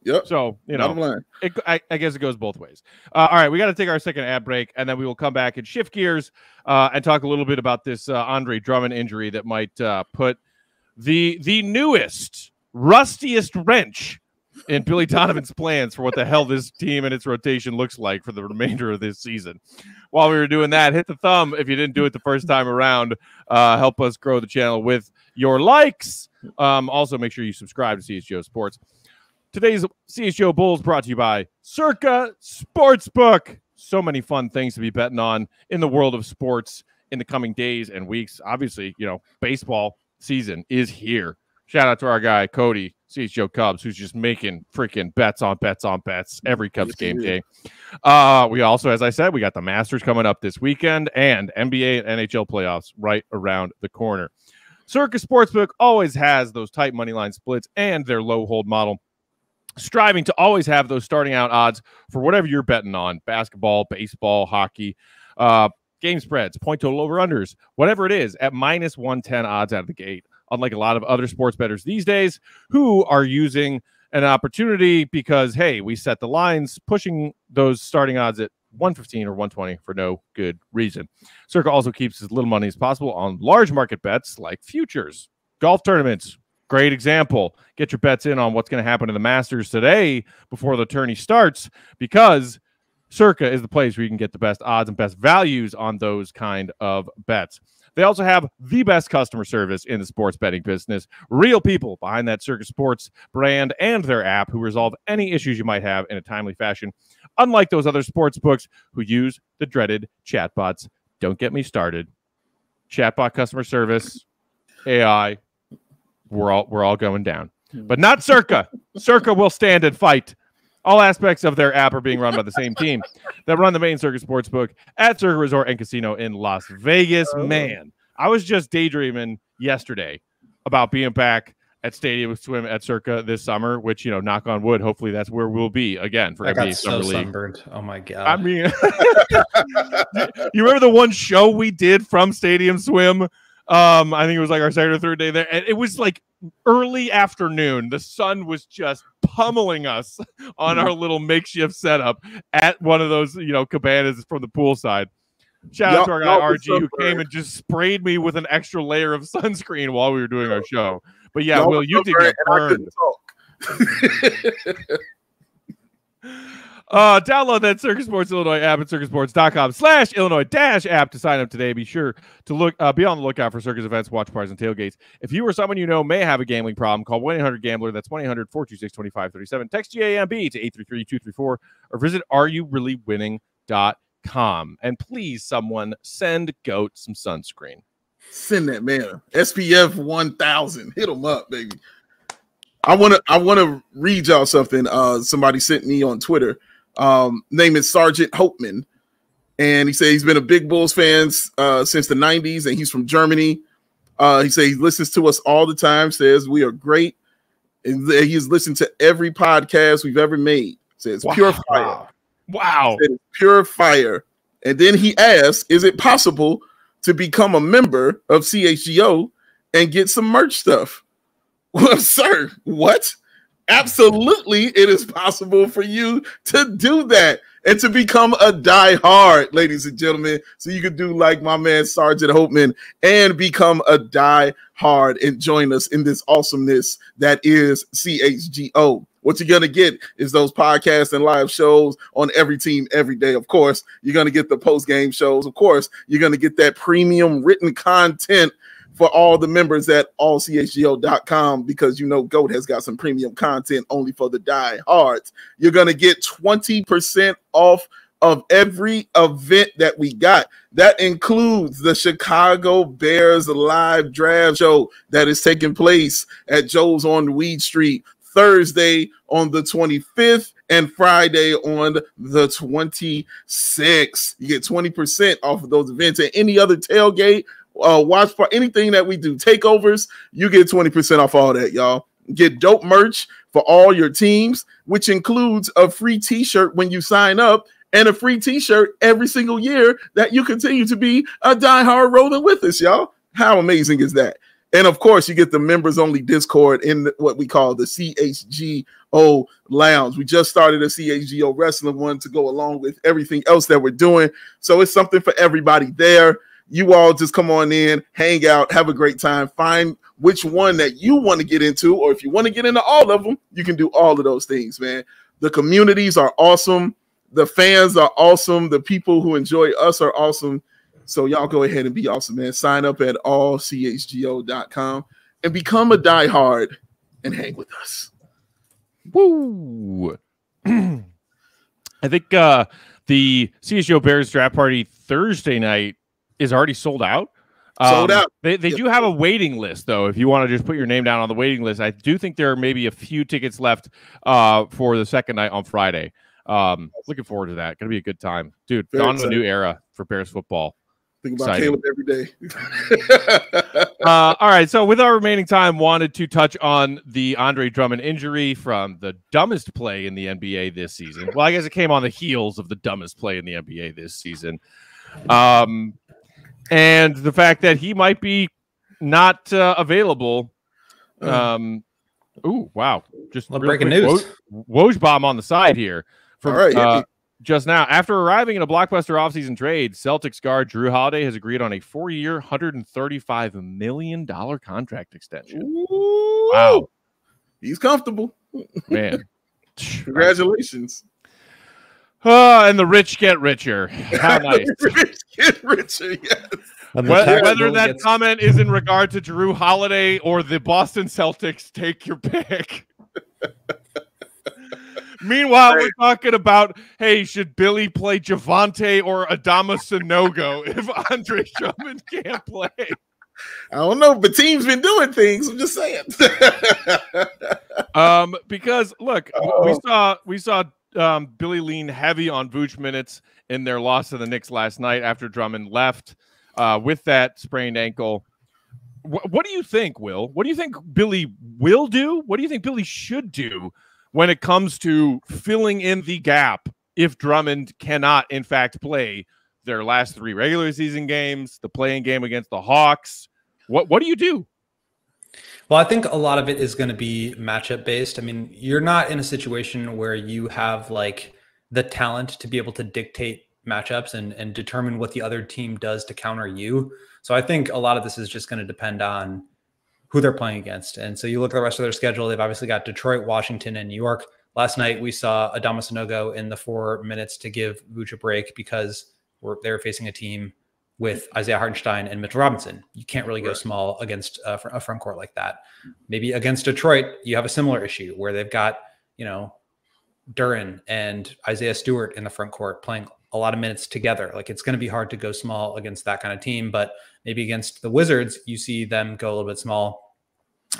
Yep. So, you know, it, I, I guess it goes both ways. Uh, all right. We got to take our second ad break, and then we will come back and shift gears uh, and talk a little bit about this uh, Andre Drummond injury that might uh, put the the newest, rustiest wrench in Billy Donovan's plans for what the hell this team and its rotation looks like for the remainder of this season. While we were doing that, hit the thumb if you didn't do it the first time around. Uh, help us grow the channel with your likes. Um, also, make sure you subscribe to C S G O Sports. Today's C S G O Bulls brought to you by Circa Sportsbook. So many fun things to be betting on in the world of sports in the coming days and weeks. Obviously, you know, baseball season is here. Shout out to our guy, Cody, See, it's Joe Cubs, who's just making freaking bets on bets on bets every Cubs game day. Uh, we also, as I said, we got the Masters coming up this weekend and N B A and N H L playoffs right around the corner. Circa Sportsbook always has those tight money line splits and their low hold model, striving to always have those starting out odds for whatever you're betting on, basketball, baseball, hockey, uh, game spreads, point total over-unders, whatever it is, at minus one ten odds out of the gate. Unlike a lot of other sports bettors these days who are using an opportunity because, hey, we set the lines, pushing those starting odds at one fifteen or one twenty for no good reason. Circa also keeps as little money as possible on large market bets like futures, golf tournaments. Great example. Get your bets in on what's going to happen to the Masters today before the tourney starts, because Circa is the place where you can get the best odds and best values on those kind of bets. They also have the best customer service in the sports betting business. Real people behind that Circa Sports brand and their app who resolve any issues you might have in a timely fashion, unlike those other sports books who use the dreaded chatbots. Don't get me started. Chatbot customer service, A I, we're all, we're all going down. But not Circa. Circa will stand and fight. All aspects of their app are being run by the same team that run the main Circa Sportsbook at Circa Resort and Casino in Las Vegas. Man, I was just daydreaming yesterday about being back at Stadium Swim at Circa this summer, which, you know, knock on wood, hopefully that's where we'll be again for N B A Summer League. I got so sunburned. Oh, my God. I mean, you remember the one show we did from Stadium Swim? Um, I think it was like our second or third day there. And it was like early afternoon. The sun was just pummeling us on our little makeshift setup at one of those, you know, cabanas from the poolside. Shout out to our guy R G, who came and just sprayed me with an extra layer of sunscreen while we were doing our show. But yeah, Will, you did get burned. Uh, download that Circa Sports Illinois app at circa sports dot com slash Illinois dash app to sign up today. Be sure to look, uh, be on the lookout for Circa's events, watch parties, and tailgates. If you or someone you know may have a gambling problem, call one eight hundred gambler. That's one eight hundred four two six two five three seven. Text GAMB to eight three three two three four or visit are you really winning dot com. And please, someone, send GOAT some sunscreen. Send that man. S P F one thousand. Hit them up, baby. I want to I want to read y'all something uh, somebody sent me on Twitter. Um, name is Sergeant Hopeman, and he said he's been a big Bulls fan uh, since the nineties, and he's from Germany. Uh, he said he listens to us all the time, says we are great, and he's listened to every podcast we've ever made. Says wow. Pure fire. Wow. Says, pure fire. And then he asks, is it possible to become a member of C H G O and get some merch stuff? Well, sir, what? Absolutely, it is possible for you to do that and to become a diehard, ladies and gentlemen. So you can do like my man Sergeant Hopeman and become a diehard and join us in this awesomeness that is C H G O. What you're going to get is those podcasts and live shows on every team every day. Of course, you're going to get the post-game shows. Of course, you're going to get that premium written content for all the members at all C H G O dot com, because you know GOAT has got some premium content only for the diehards. You're going to get twenty percent off of every event that we got. That includes the Chicago Bears live draft show that is taking place at Joe's on Weed Street Thursday on the twenty-fifth and Friday on the twenty-sixth. You get twenty percent off of those events and any other tailgate. Uh, watch for anything that we do, takeovers, you get twenty percent off all that, y'all. Get dope merch for all your teams, which includes a free t-shirt when you sign up and a free t-shirt every single year that you continue to be a diehard rolling with us, y'all. How amazing is that? And of course, you get the members only Discord in what we call the C H G O Lounge. We just started a C H G O Wrestling one to go along with everything else that we're doing. So it's something for everybody there. You all just come on in, hang out, have a great time. Find which one that you want to get into, or if you want to get into all of them, you can do all of those things, man. The communities are awesome. The fans are awesome. The people who enjoy us are awesome. So y'all go ahead and be awesome, man. Sign up at all C H G O dot com and become a diehard and hang with us. Woo! I think uh, the C H G O Bears draft party Thursday night is already sold out. Um, Sold out. They, they yeah. do have a waiting list, though, if you want to just put your name down on the waiting list. I do think there are maybe a few tickets left uh, for the second night on Friday. Um, looking forward to that. Going to be a good time. Dude, dawn of a new era for Bears football. Think about Caleb every day. uh, all right, so with our remaining time, wanted to touch on the Andre Drummond injury from the dumbest play in the N B A this season. Well, I guess it came on the heels of the dumbest play in the N B A this season. Um, and the fact that he might be not uh, available. Um, ooh, wow. Just really breaking news. Woj bomb on the side here. From, all right, uh, just now, after arriving in a blockbuster offseason trade, Celtics guard Drew Holiday has agreed on a four-year, one hundred thirty-five million dollars contract extension. Ooh. Wow. He's comfortable. Man. Congratulations. Oh, and the rich get richer. How nice. The rich get richer, yes. Whether, whether that gets... comment is in regard to Drew Holiday or the Boston Celtics, take your pick. Meanwhile, we're talking about, hey, should Billy play Javonte or Adama Sanogo if Andre Drummond can't play? I don't know, but team's been doing things. I'm just saying. um, because look, Uh-oh. we saw we saw um, Billy lean heavy on Vooch minutes in their loss to the Knicks last night after Drummond left uh, with that sprained ankle. Wh what do you think, Will? What do you think Billy will do? What do you think Billy should do when it comes to filling in the gap if Drummond cannot, in fact, play their last three regular season games, the playing game against the Hawks? What what do you do? Well, I think a lot of it is going to be matchup-based. I mean, you're not in a situation where you have, like, the talent to be able to dictate matchups and, and determine what the other team does to counter you. So I think a lot of this is just going to depend on who they're playing against. And so you look at the rest of their schedule, they've obviously got Detroit, Washington, and New York. Last night we saw Adama Sanogo in the four minutes to give Vuce a break because we're, they're facing a team with Isaiah Hartenstein and Mitchell Robinson. You can't really go right. small against uh, a front court like that. Maybe against Detroit, you have a similar issue where they've got, you know, Duren and Isaiah Stewart in the front court playing a lot of minutes together. Like, it's going to be hard to go small against that kind of team, but maybe against the Wizards, you see them go a little bit small.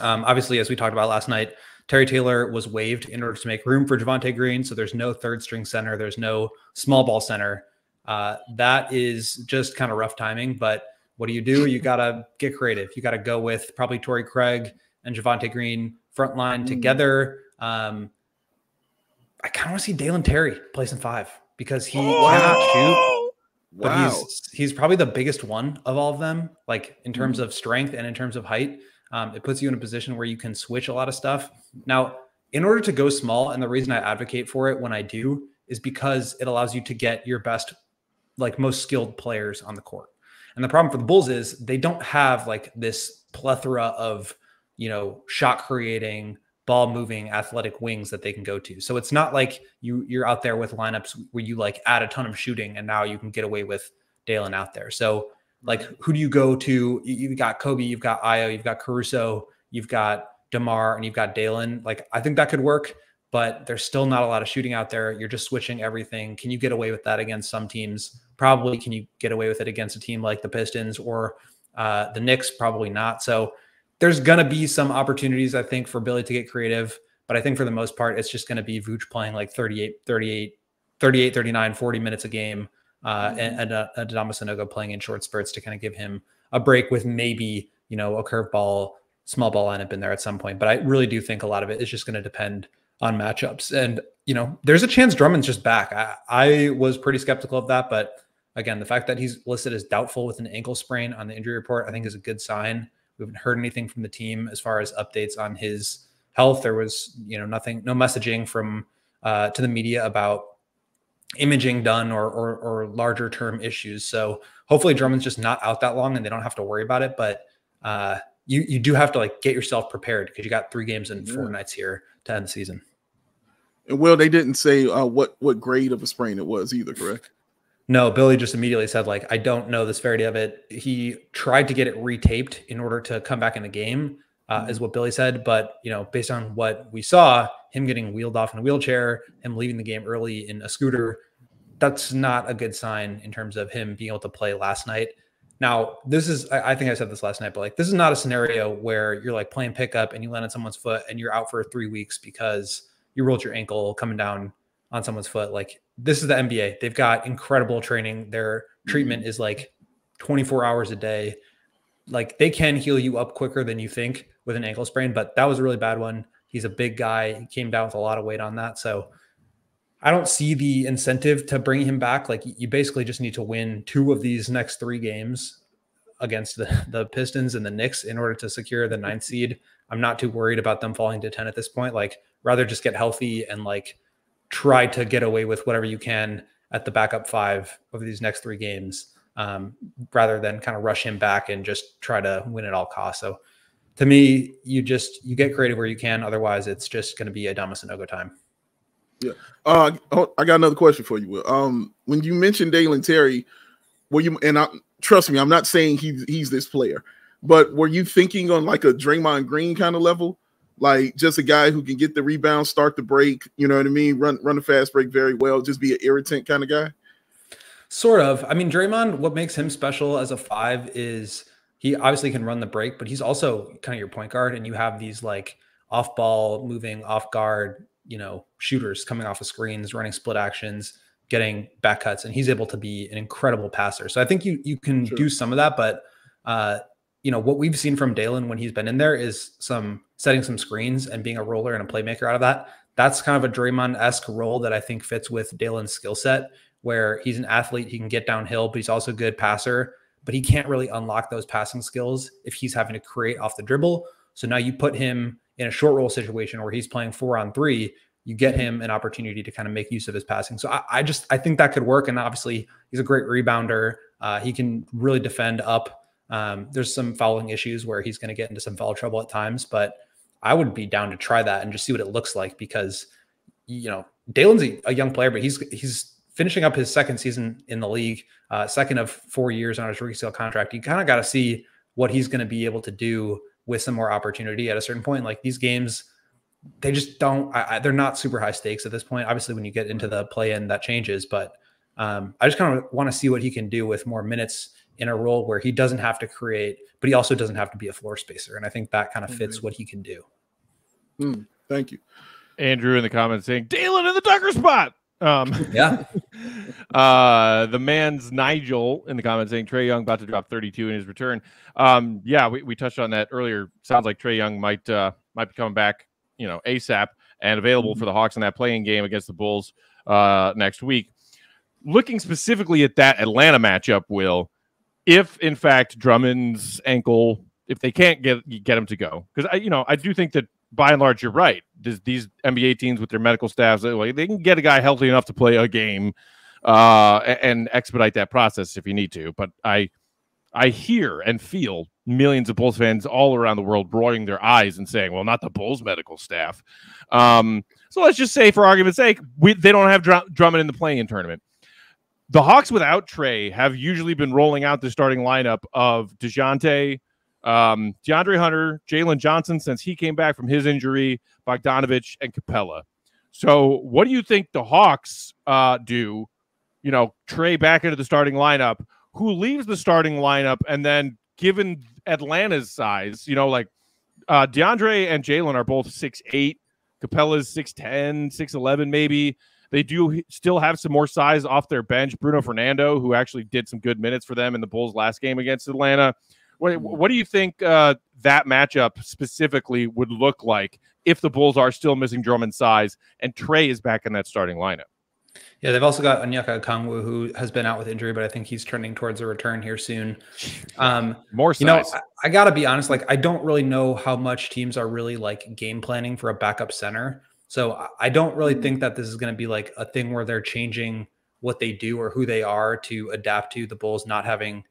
Um, obviously, as we talked about last night, Terry Taylor was waived in order to make room for Javonte Green. So there's no third string center. There's no small ball center. Uh, that is just kind of rough timing. But what do you do? You got to get creative. You got to go with probably Torrey Craig and Javonte Green front line together. Um, I kind of want to see Dalen Terry play some five because he oh! cannot shoot. But wow. he's, he's probably the biggest one of all of them, like in terms mm. of strength and in terms of height. Um, it puts you in a position where you can switch a lot of stuff. Now, in order to go small, and the reason I advocate for it when I do is because it allows you to get your best, like most skilled players on the court. And the problem for the Bulls is they don't have like this plethora of, you know, shot creating, ball moving, athletic wings that they can go to. So it's not like you, you're out there with lineups where you like add a ton of shooting and now you can get away with Dalen out there. So like, who do you go to? You've got Kobe, you've got Ayo, you've got Caruso, you've got DeMar, and you've got Dalen. Like, I think that could work, but there's still not a lot of shooting out there. You're just switching everything. Can you get away with that against some teams? Probably. Can you get away with it against a team like the Pistons or uh, the Knicks? Probably not. So there's going to be some opportunities, I think, for Billy to get creative, but I think for the most part, it's just going to be Vooch playing like thirty-eight, thirty-nine, forty minutes a game. Uh, and Adama Sanogo playing in short spurts to kind of give him a break with maybe, you know, a curveball, small ball lineup in there at some point. But I really do think a lot of it is just going to depend on matchups. And, you know, there's a chance Drummond's just back. I, I was pretty skeptical of that. But again, the fact that he's listed as doubtful with an ankle sprain on the injury report, I think is a good sign. We haven't heard anything from the team as far as updates on his health. There was, you know, nothing, no messaging from uh, to the media about imaging done or, or, or larger term issues. So hopefully Drummond's just not out that long and they don't have to worry about it. But uh, you, you do have to like get yourself prepared because you got three games and four yeah. nights here to end the season. And Will, they didn't say uh, what, what grade of a sprain it was either, correct? No, Billy just immediately said, like, I don't know the severity of it. He tried to get it retaped in order to come back in the game uh, mm-hmm. is what Billy said. But, you know, based on what we saw, him getting wheeled off in a wheelchair, him leaving the game early in a scooter, that's not a good sign in terms of him being able to play last night. Now, this is, I, I think I said this last night, but like, this is not a scenario where you're like playing pickup and you land on someone's foot and you're out for three weeks because you rolled your ankle coming down on someone's foot. Like, this is the N B A. They've got incredible training. Their treatment is like twenty-four hours a day. Like, they can heal you up quicker than you think with an ankle sprain, but that was a really bad one. He's a big guy. He came down with a lot of weight on that. So I don't see the incentive to bring him back. Like, you basically just need to win two of these next three games against the, the Pistons and the Knicks in order to secure the ninth seed. I'm not too worried about them falling to ten at this point. Like, rather just get healthy and like try to get away with whatever you can at the backup five over these next three games, um, rather than kind of rush him back and just try to win at all costs. So to me, you just, you get creative where you can. Otherwise, it's just going to be Adama Sanogo time. Yeah. Uh, I got another question for you, Will. Um, when you mentioned Dalen Terry, were you, and I, trust me, I'm not saying he's, he's this player, but were you thinking on like a Draymond Green kind of level? Like just a guy who can get the rebound, start the break, you know what I mean? Run, run a fast break very well, just be an irritant kind of guy? Sort of. I mean, Draymond, what makes him special as a five is he obviously can run the break, but he's also kind of your point guard, and you have these like off-ball, moving off-guard, you know, shooters coming off of screens, running split actions, getting back cuts, and he's able to be an incredible passer. So I think you you can sure. do some of that, but uh, you know, what we've seen from Dalen when he's been in there is some setting some screens and being a roller and a playmaker out of that. That's kind of a Draymond-esque role that I think fits with Dalen's skill set, where he's an athlete, he can get downhill, but he's also a good passer, but he can't really unlock those passing skills if he's having to create off the dribble. So now you put him in a short roll situation where he's playing four on three, you get him an opportunity to kind of make use of his passing. So I, I just, I think that could work. And obviously he's a great rebounder. Uh, he can really defend up. Um, there's some fouling issues where he's going to get into some foul trouble at times, but I would be down to try that and just see what it looks like, because, you know, Dalen's a, a young player, but he's, he's finishing up his second season in the league, uh, second of four years on his rookie deal contract. You kind of got to see what he's going to be able to do with some more opportunity at a certain point. Like these games, they just don't, I, I, they're not super high stakes at this point. Obviously when you get into the play in that changes, but um, I just kind of want to see what he can do with more minutes in a role where he doesn't have to create, but he also doesn't have to be a floor spacer. And I think that kind of fits mm-hmm. what he can do. Mm, thank you. Andrew in the comments saying Dalen in the dunker spot. Um, yeah. uh, the man's Nigel in the comments saying Trae Young about to drop thirty-two in his return. Um, yeah, we, we touched on that earlier. Sounds like Trae Young might, uh, might be coming back, you know, ASAP and available mm-hmm. for the Hawks in that playing game against the Bulls, uh, next week. Looking specifically at that Atlanta matchup, Will, if in fact Drummond's ankle, if they can't get, get him to go, because I, you know, I do think that, by and large, you're right. There's these N B A teams with their medical staffs, they can get a guy healthy enough to play a game uh, and expedite that process if you need to. But I I hear and feel millions of Bulls fans all around the world rolling their eyes and saying, well, not the Bulls medical staff. Um, so let's just say, for argument's sake, we, they don't have Drum- Drummond in the play-in tournament. The Hawks without Trae have usually been rolling out the starting lineup of DeJounte, Um, DeAndre Hunter, Jalen Johnson, since he came back from his injury, Bogdanovic, and Capela. So what do you think the Hawks uh, do? You know, Trae back into the starting lineup. Who leaves the starting lineup? And then given Atlanta's size, you know, like uh, DeAndre and Jalen are both six eight. Capela's six ten, six eleven maybe. They do still have some more size off their bench. Bruno Fernando, who actually did some good minutes for them in the Bulls' last game against Atlanta. What, what do you think uh, that matchup specifically would look like if the Bulls are still missing Drummond's size and Trae is back in that starting lineup? Yeah, they've also got Onyeka Okongwu, who has been out with injury, but I think he's trending towards a return here soon. Um, More size. You know, I, I got to be honest, like I don't really know how much teams are really like game planning for a backup center. So I don't really think that this is going to be like a thing where they're changing what they do or who they are to adapt to the Bulls not having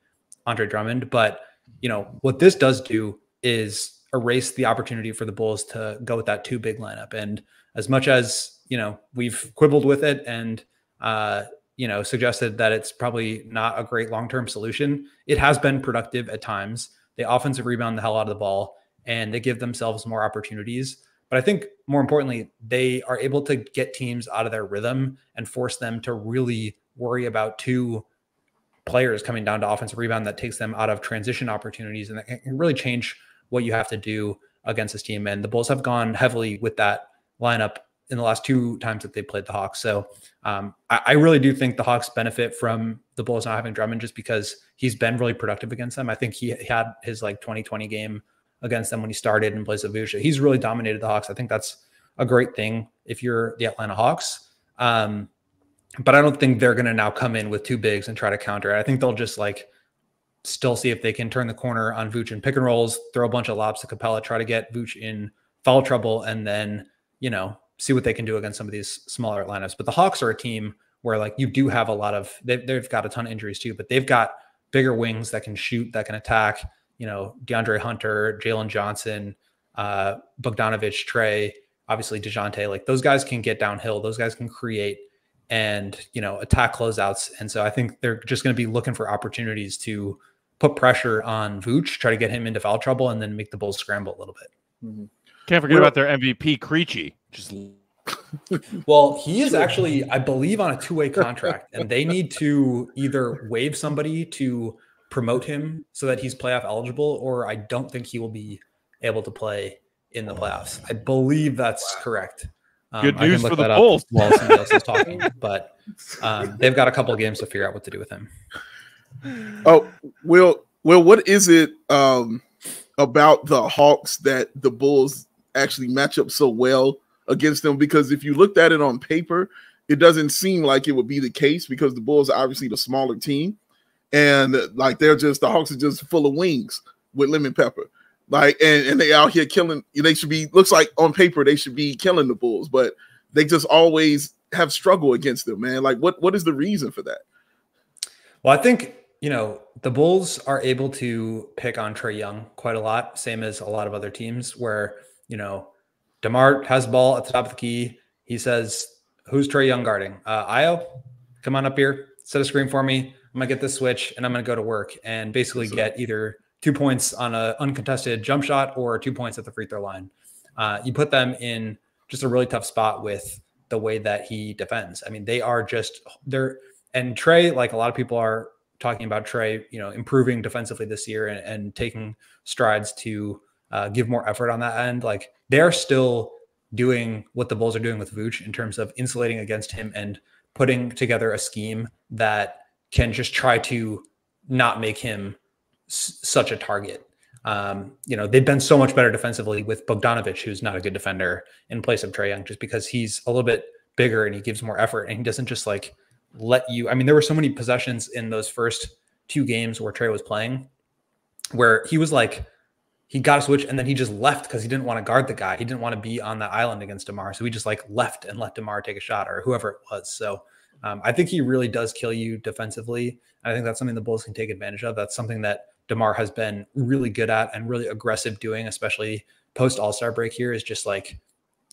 Andre Drummond. But you know, what this does do is erase the opportunity for the Bulls to go with that two big lineup. And as much as, you know, we've quibbled with it and, uh, you know, suggested that it's probably not a great long-term solution, it has been productive at times. They offensive rebound the hell out of the ball and they give themselves more opportunities. But I think more importantly, they are able to get teams out of their rhythm and force them to really worry about two players coming down to offensive rebound, that takes them out of transition opportunities, and that can really change what you have to do against this team. And the Bulls have gone heavily with that lineup in the last two times that they played the Hawks. So um, I, I really do think the Hawks benefit from the Bulls not having Drummond, just because he's been really productive against them. I think he had his like twenty twenty game against them when he started in place of Vucevic. He's really dominated the Hawks. I think that's a great thing if you're the Atlanta Hawks. Um, but I don't think they're going to now come in with two bigs and try to counter it. I think they'll just like still see if they can turn the corner on Vuce and pick and rolls, throw a bunch of lobs to Capela, try to get Vuce in foul trouble, and then, you know, see what they can do against some of these smaller lineups. But the Hawks are a team where like you do have a lot of, they've, they've got a ton of injuries too, but they've got bigger wings that can shoot, that can attack, you know, DeAndre Hunter, Jalen Johnson, uh, Bogdanovic, Trae, obviously DeJounte, like those guys can get downhill. Those guys can create and, you know, attack closeouts. And so I think they're just going to be looking for opportunities to put pressure on Vooch, try to get him into foul trouble, and then make the Bulls scramble a little bit. Mm-hmm. Can't forget We're, about their M V P, Krejci. Just well, he is actually, I believe, on a two-way contract, and they need to either waive somebody to promote him so that he's playoff eligible, or I don't think he will be able to play in the playoffs. I believe that's correct. Um, Good news for the Bulls while somebody else is talking, but um, they've got a couple of games to figure out what to do with him. Oh, Will, Will, what is it um, about the Hawks that the Bulls actually match up so well against them? Because if you looked at it on paper, it doesn't seem like it would be the case, because the Bulls are obviously the smaller team, and like they're just, the Hawks are just full of wings with lemon pepper, like, and, and they out here killing. They should be, looks like on paper they should be killing the Bulls, but they just always have struggle against them, man. Like, what what is the reason for that? Well, I think, you know, the Bulls are able to pick on Trae Young quite a lot, same as a lot of other teams, where, you know, DeMar has the ball at the top of the key. He says, who's Trae Young guarding? Uh, Ayo, come on up here, set a screen for me. I'm going to get this switch, and I'm going to go to work and basically get either two points on an uncontested jump shot or two points at the free throw line. Uh, you put them in just a really tough spot with the way that he defends. I mean, they are just they're and Trae, like a lot of people are talking about Trae, you know, improving defensively this year and, and taking strides to Uh, give more effort on that end. Like, they're still doing what the Bulls are doing with Vooch in terms of insulating against him and putting together a scheme that can just try to not make him s such a target. Um, you know, they've been so much better defensively with Bogdanovic, who's not a good defender, in place of Trae Young, just because he's a little bit bigger and he gives more effort, and he doesn't just like let you. I mean, there were so many possessions in those first two games where Trae was playing where he was like, he got a switch and then he just left because he didn't want to guard the guy. He didn't want to be on that island against DeMar. So he just like left and let DeMar take a shot, or whoever it was. So um, I think he really does kill you defensively. And I think that's something the Bulls can take advantage of. That's something that DeMar has been really good at and really aggressive doing, especially post All-Star break here, is just like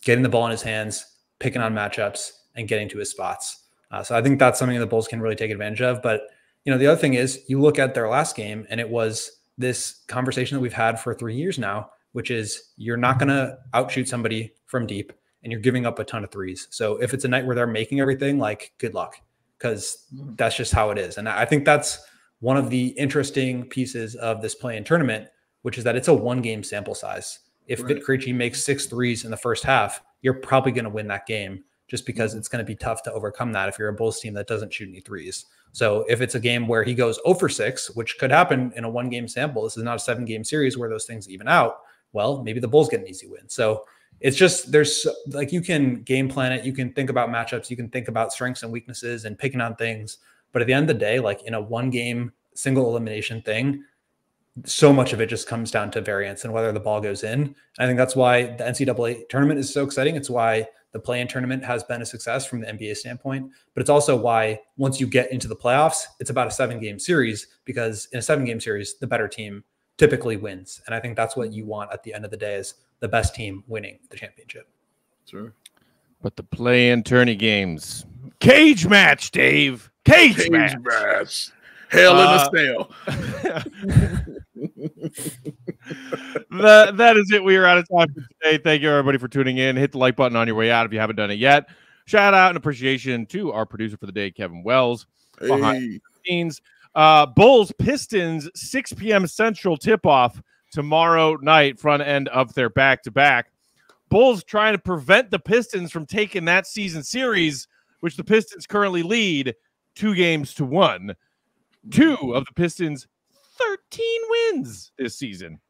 getting the ball in his hands, picking on matchups, and getting to his spots. Uh, so I think that's something the Bulls can really take advantage of. But, you know, the other thing is, you look at their last game, and it was this conversation that we've had for three years now, which is you're not going to outshoot somebody from deep, and you're giving up a ton of threes. So if it's a night where they're making everything, like, good luck, because that's just how it is. And I think that's one of the interesting pieces of this play-in tournament, which is that it's a one-game sample size. If Vic Krejci makes six threes in the first half, you're probably going to win that game, just because it's going to be tough to overcome that if you're a Bulls team that doesn't shoot any threes. So if it's a game where he goes oh for six, which could happen in a one-game sample, this is not a seven-game series where those things even out, well, maybe the Bulls get an easy win. So it's just, there's like, you can game plan it, you can think about matchups, you can think about strengths and weaknesses and picking on things. But at the end of the day, like in a one-game single elimination thing, so much of it just comes down to variance and whether the ball goes in. And I think that's why the N C double A tournament is so exciting. It's why the play-in tournament has been a success from the N B A standpoint, but it's also why once you get into the playoffs, it's about a seven-game series, because in a seven-game series, the better team typically wins. And I think that's what you want at the end of the day, is the best team winning the championship. Sure. But the play-in tourney games. Cage match, Dave. Cage, Cage match. match. Hell uh, in a cell. the, that is it. We are out of time for today. Thank you, everybody, for tuning in. Hit the like button on your way out if you haven't done it yet. Shout out and appreciation to our producer for the day, Kevin Wells, behind hey. the scenes. Uh, Bulls Pistons six p.m. Central tip-off tomorrow night, front end of their back-to-back. Bulls trying to prevent the Pistons from taking that season series, which the Pistons currently lead two games to one. Two of the Pistons' thirteen wins this season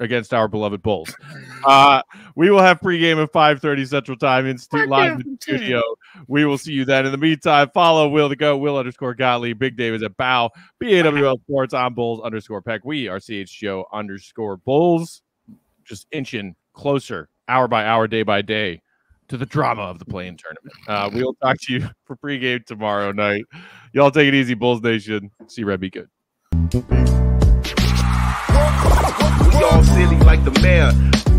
against our beloved Bulls. Uh, we will have pregame at five thirty Central Time in stu- live in the studio. We will see you then. In the meantime, follow Will the Go, Will underscore Gottlieb. Big Dave is at Bow. B A W L Sports. I'm Bulls underscore Peck. We are C H G O underscore Bulls. Just inching closer, hour by hour, day by day, to the drama of the play-in tournament. Uh, we'll talk to you for pregame tomorrow night. Y'all take it easy, Bulls Nation. See Red be good. All silly like the mayor.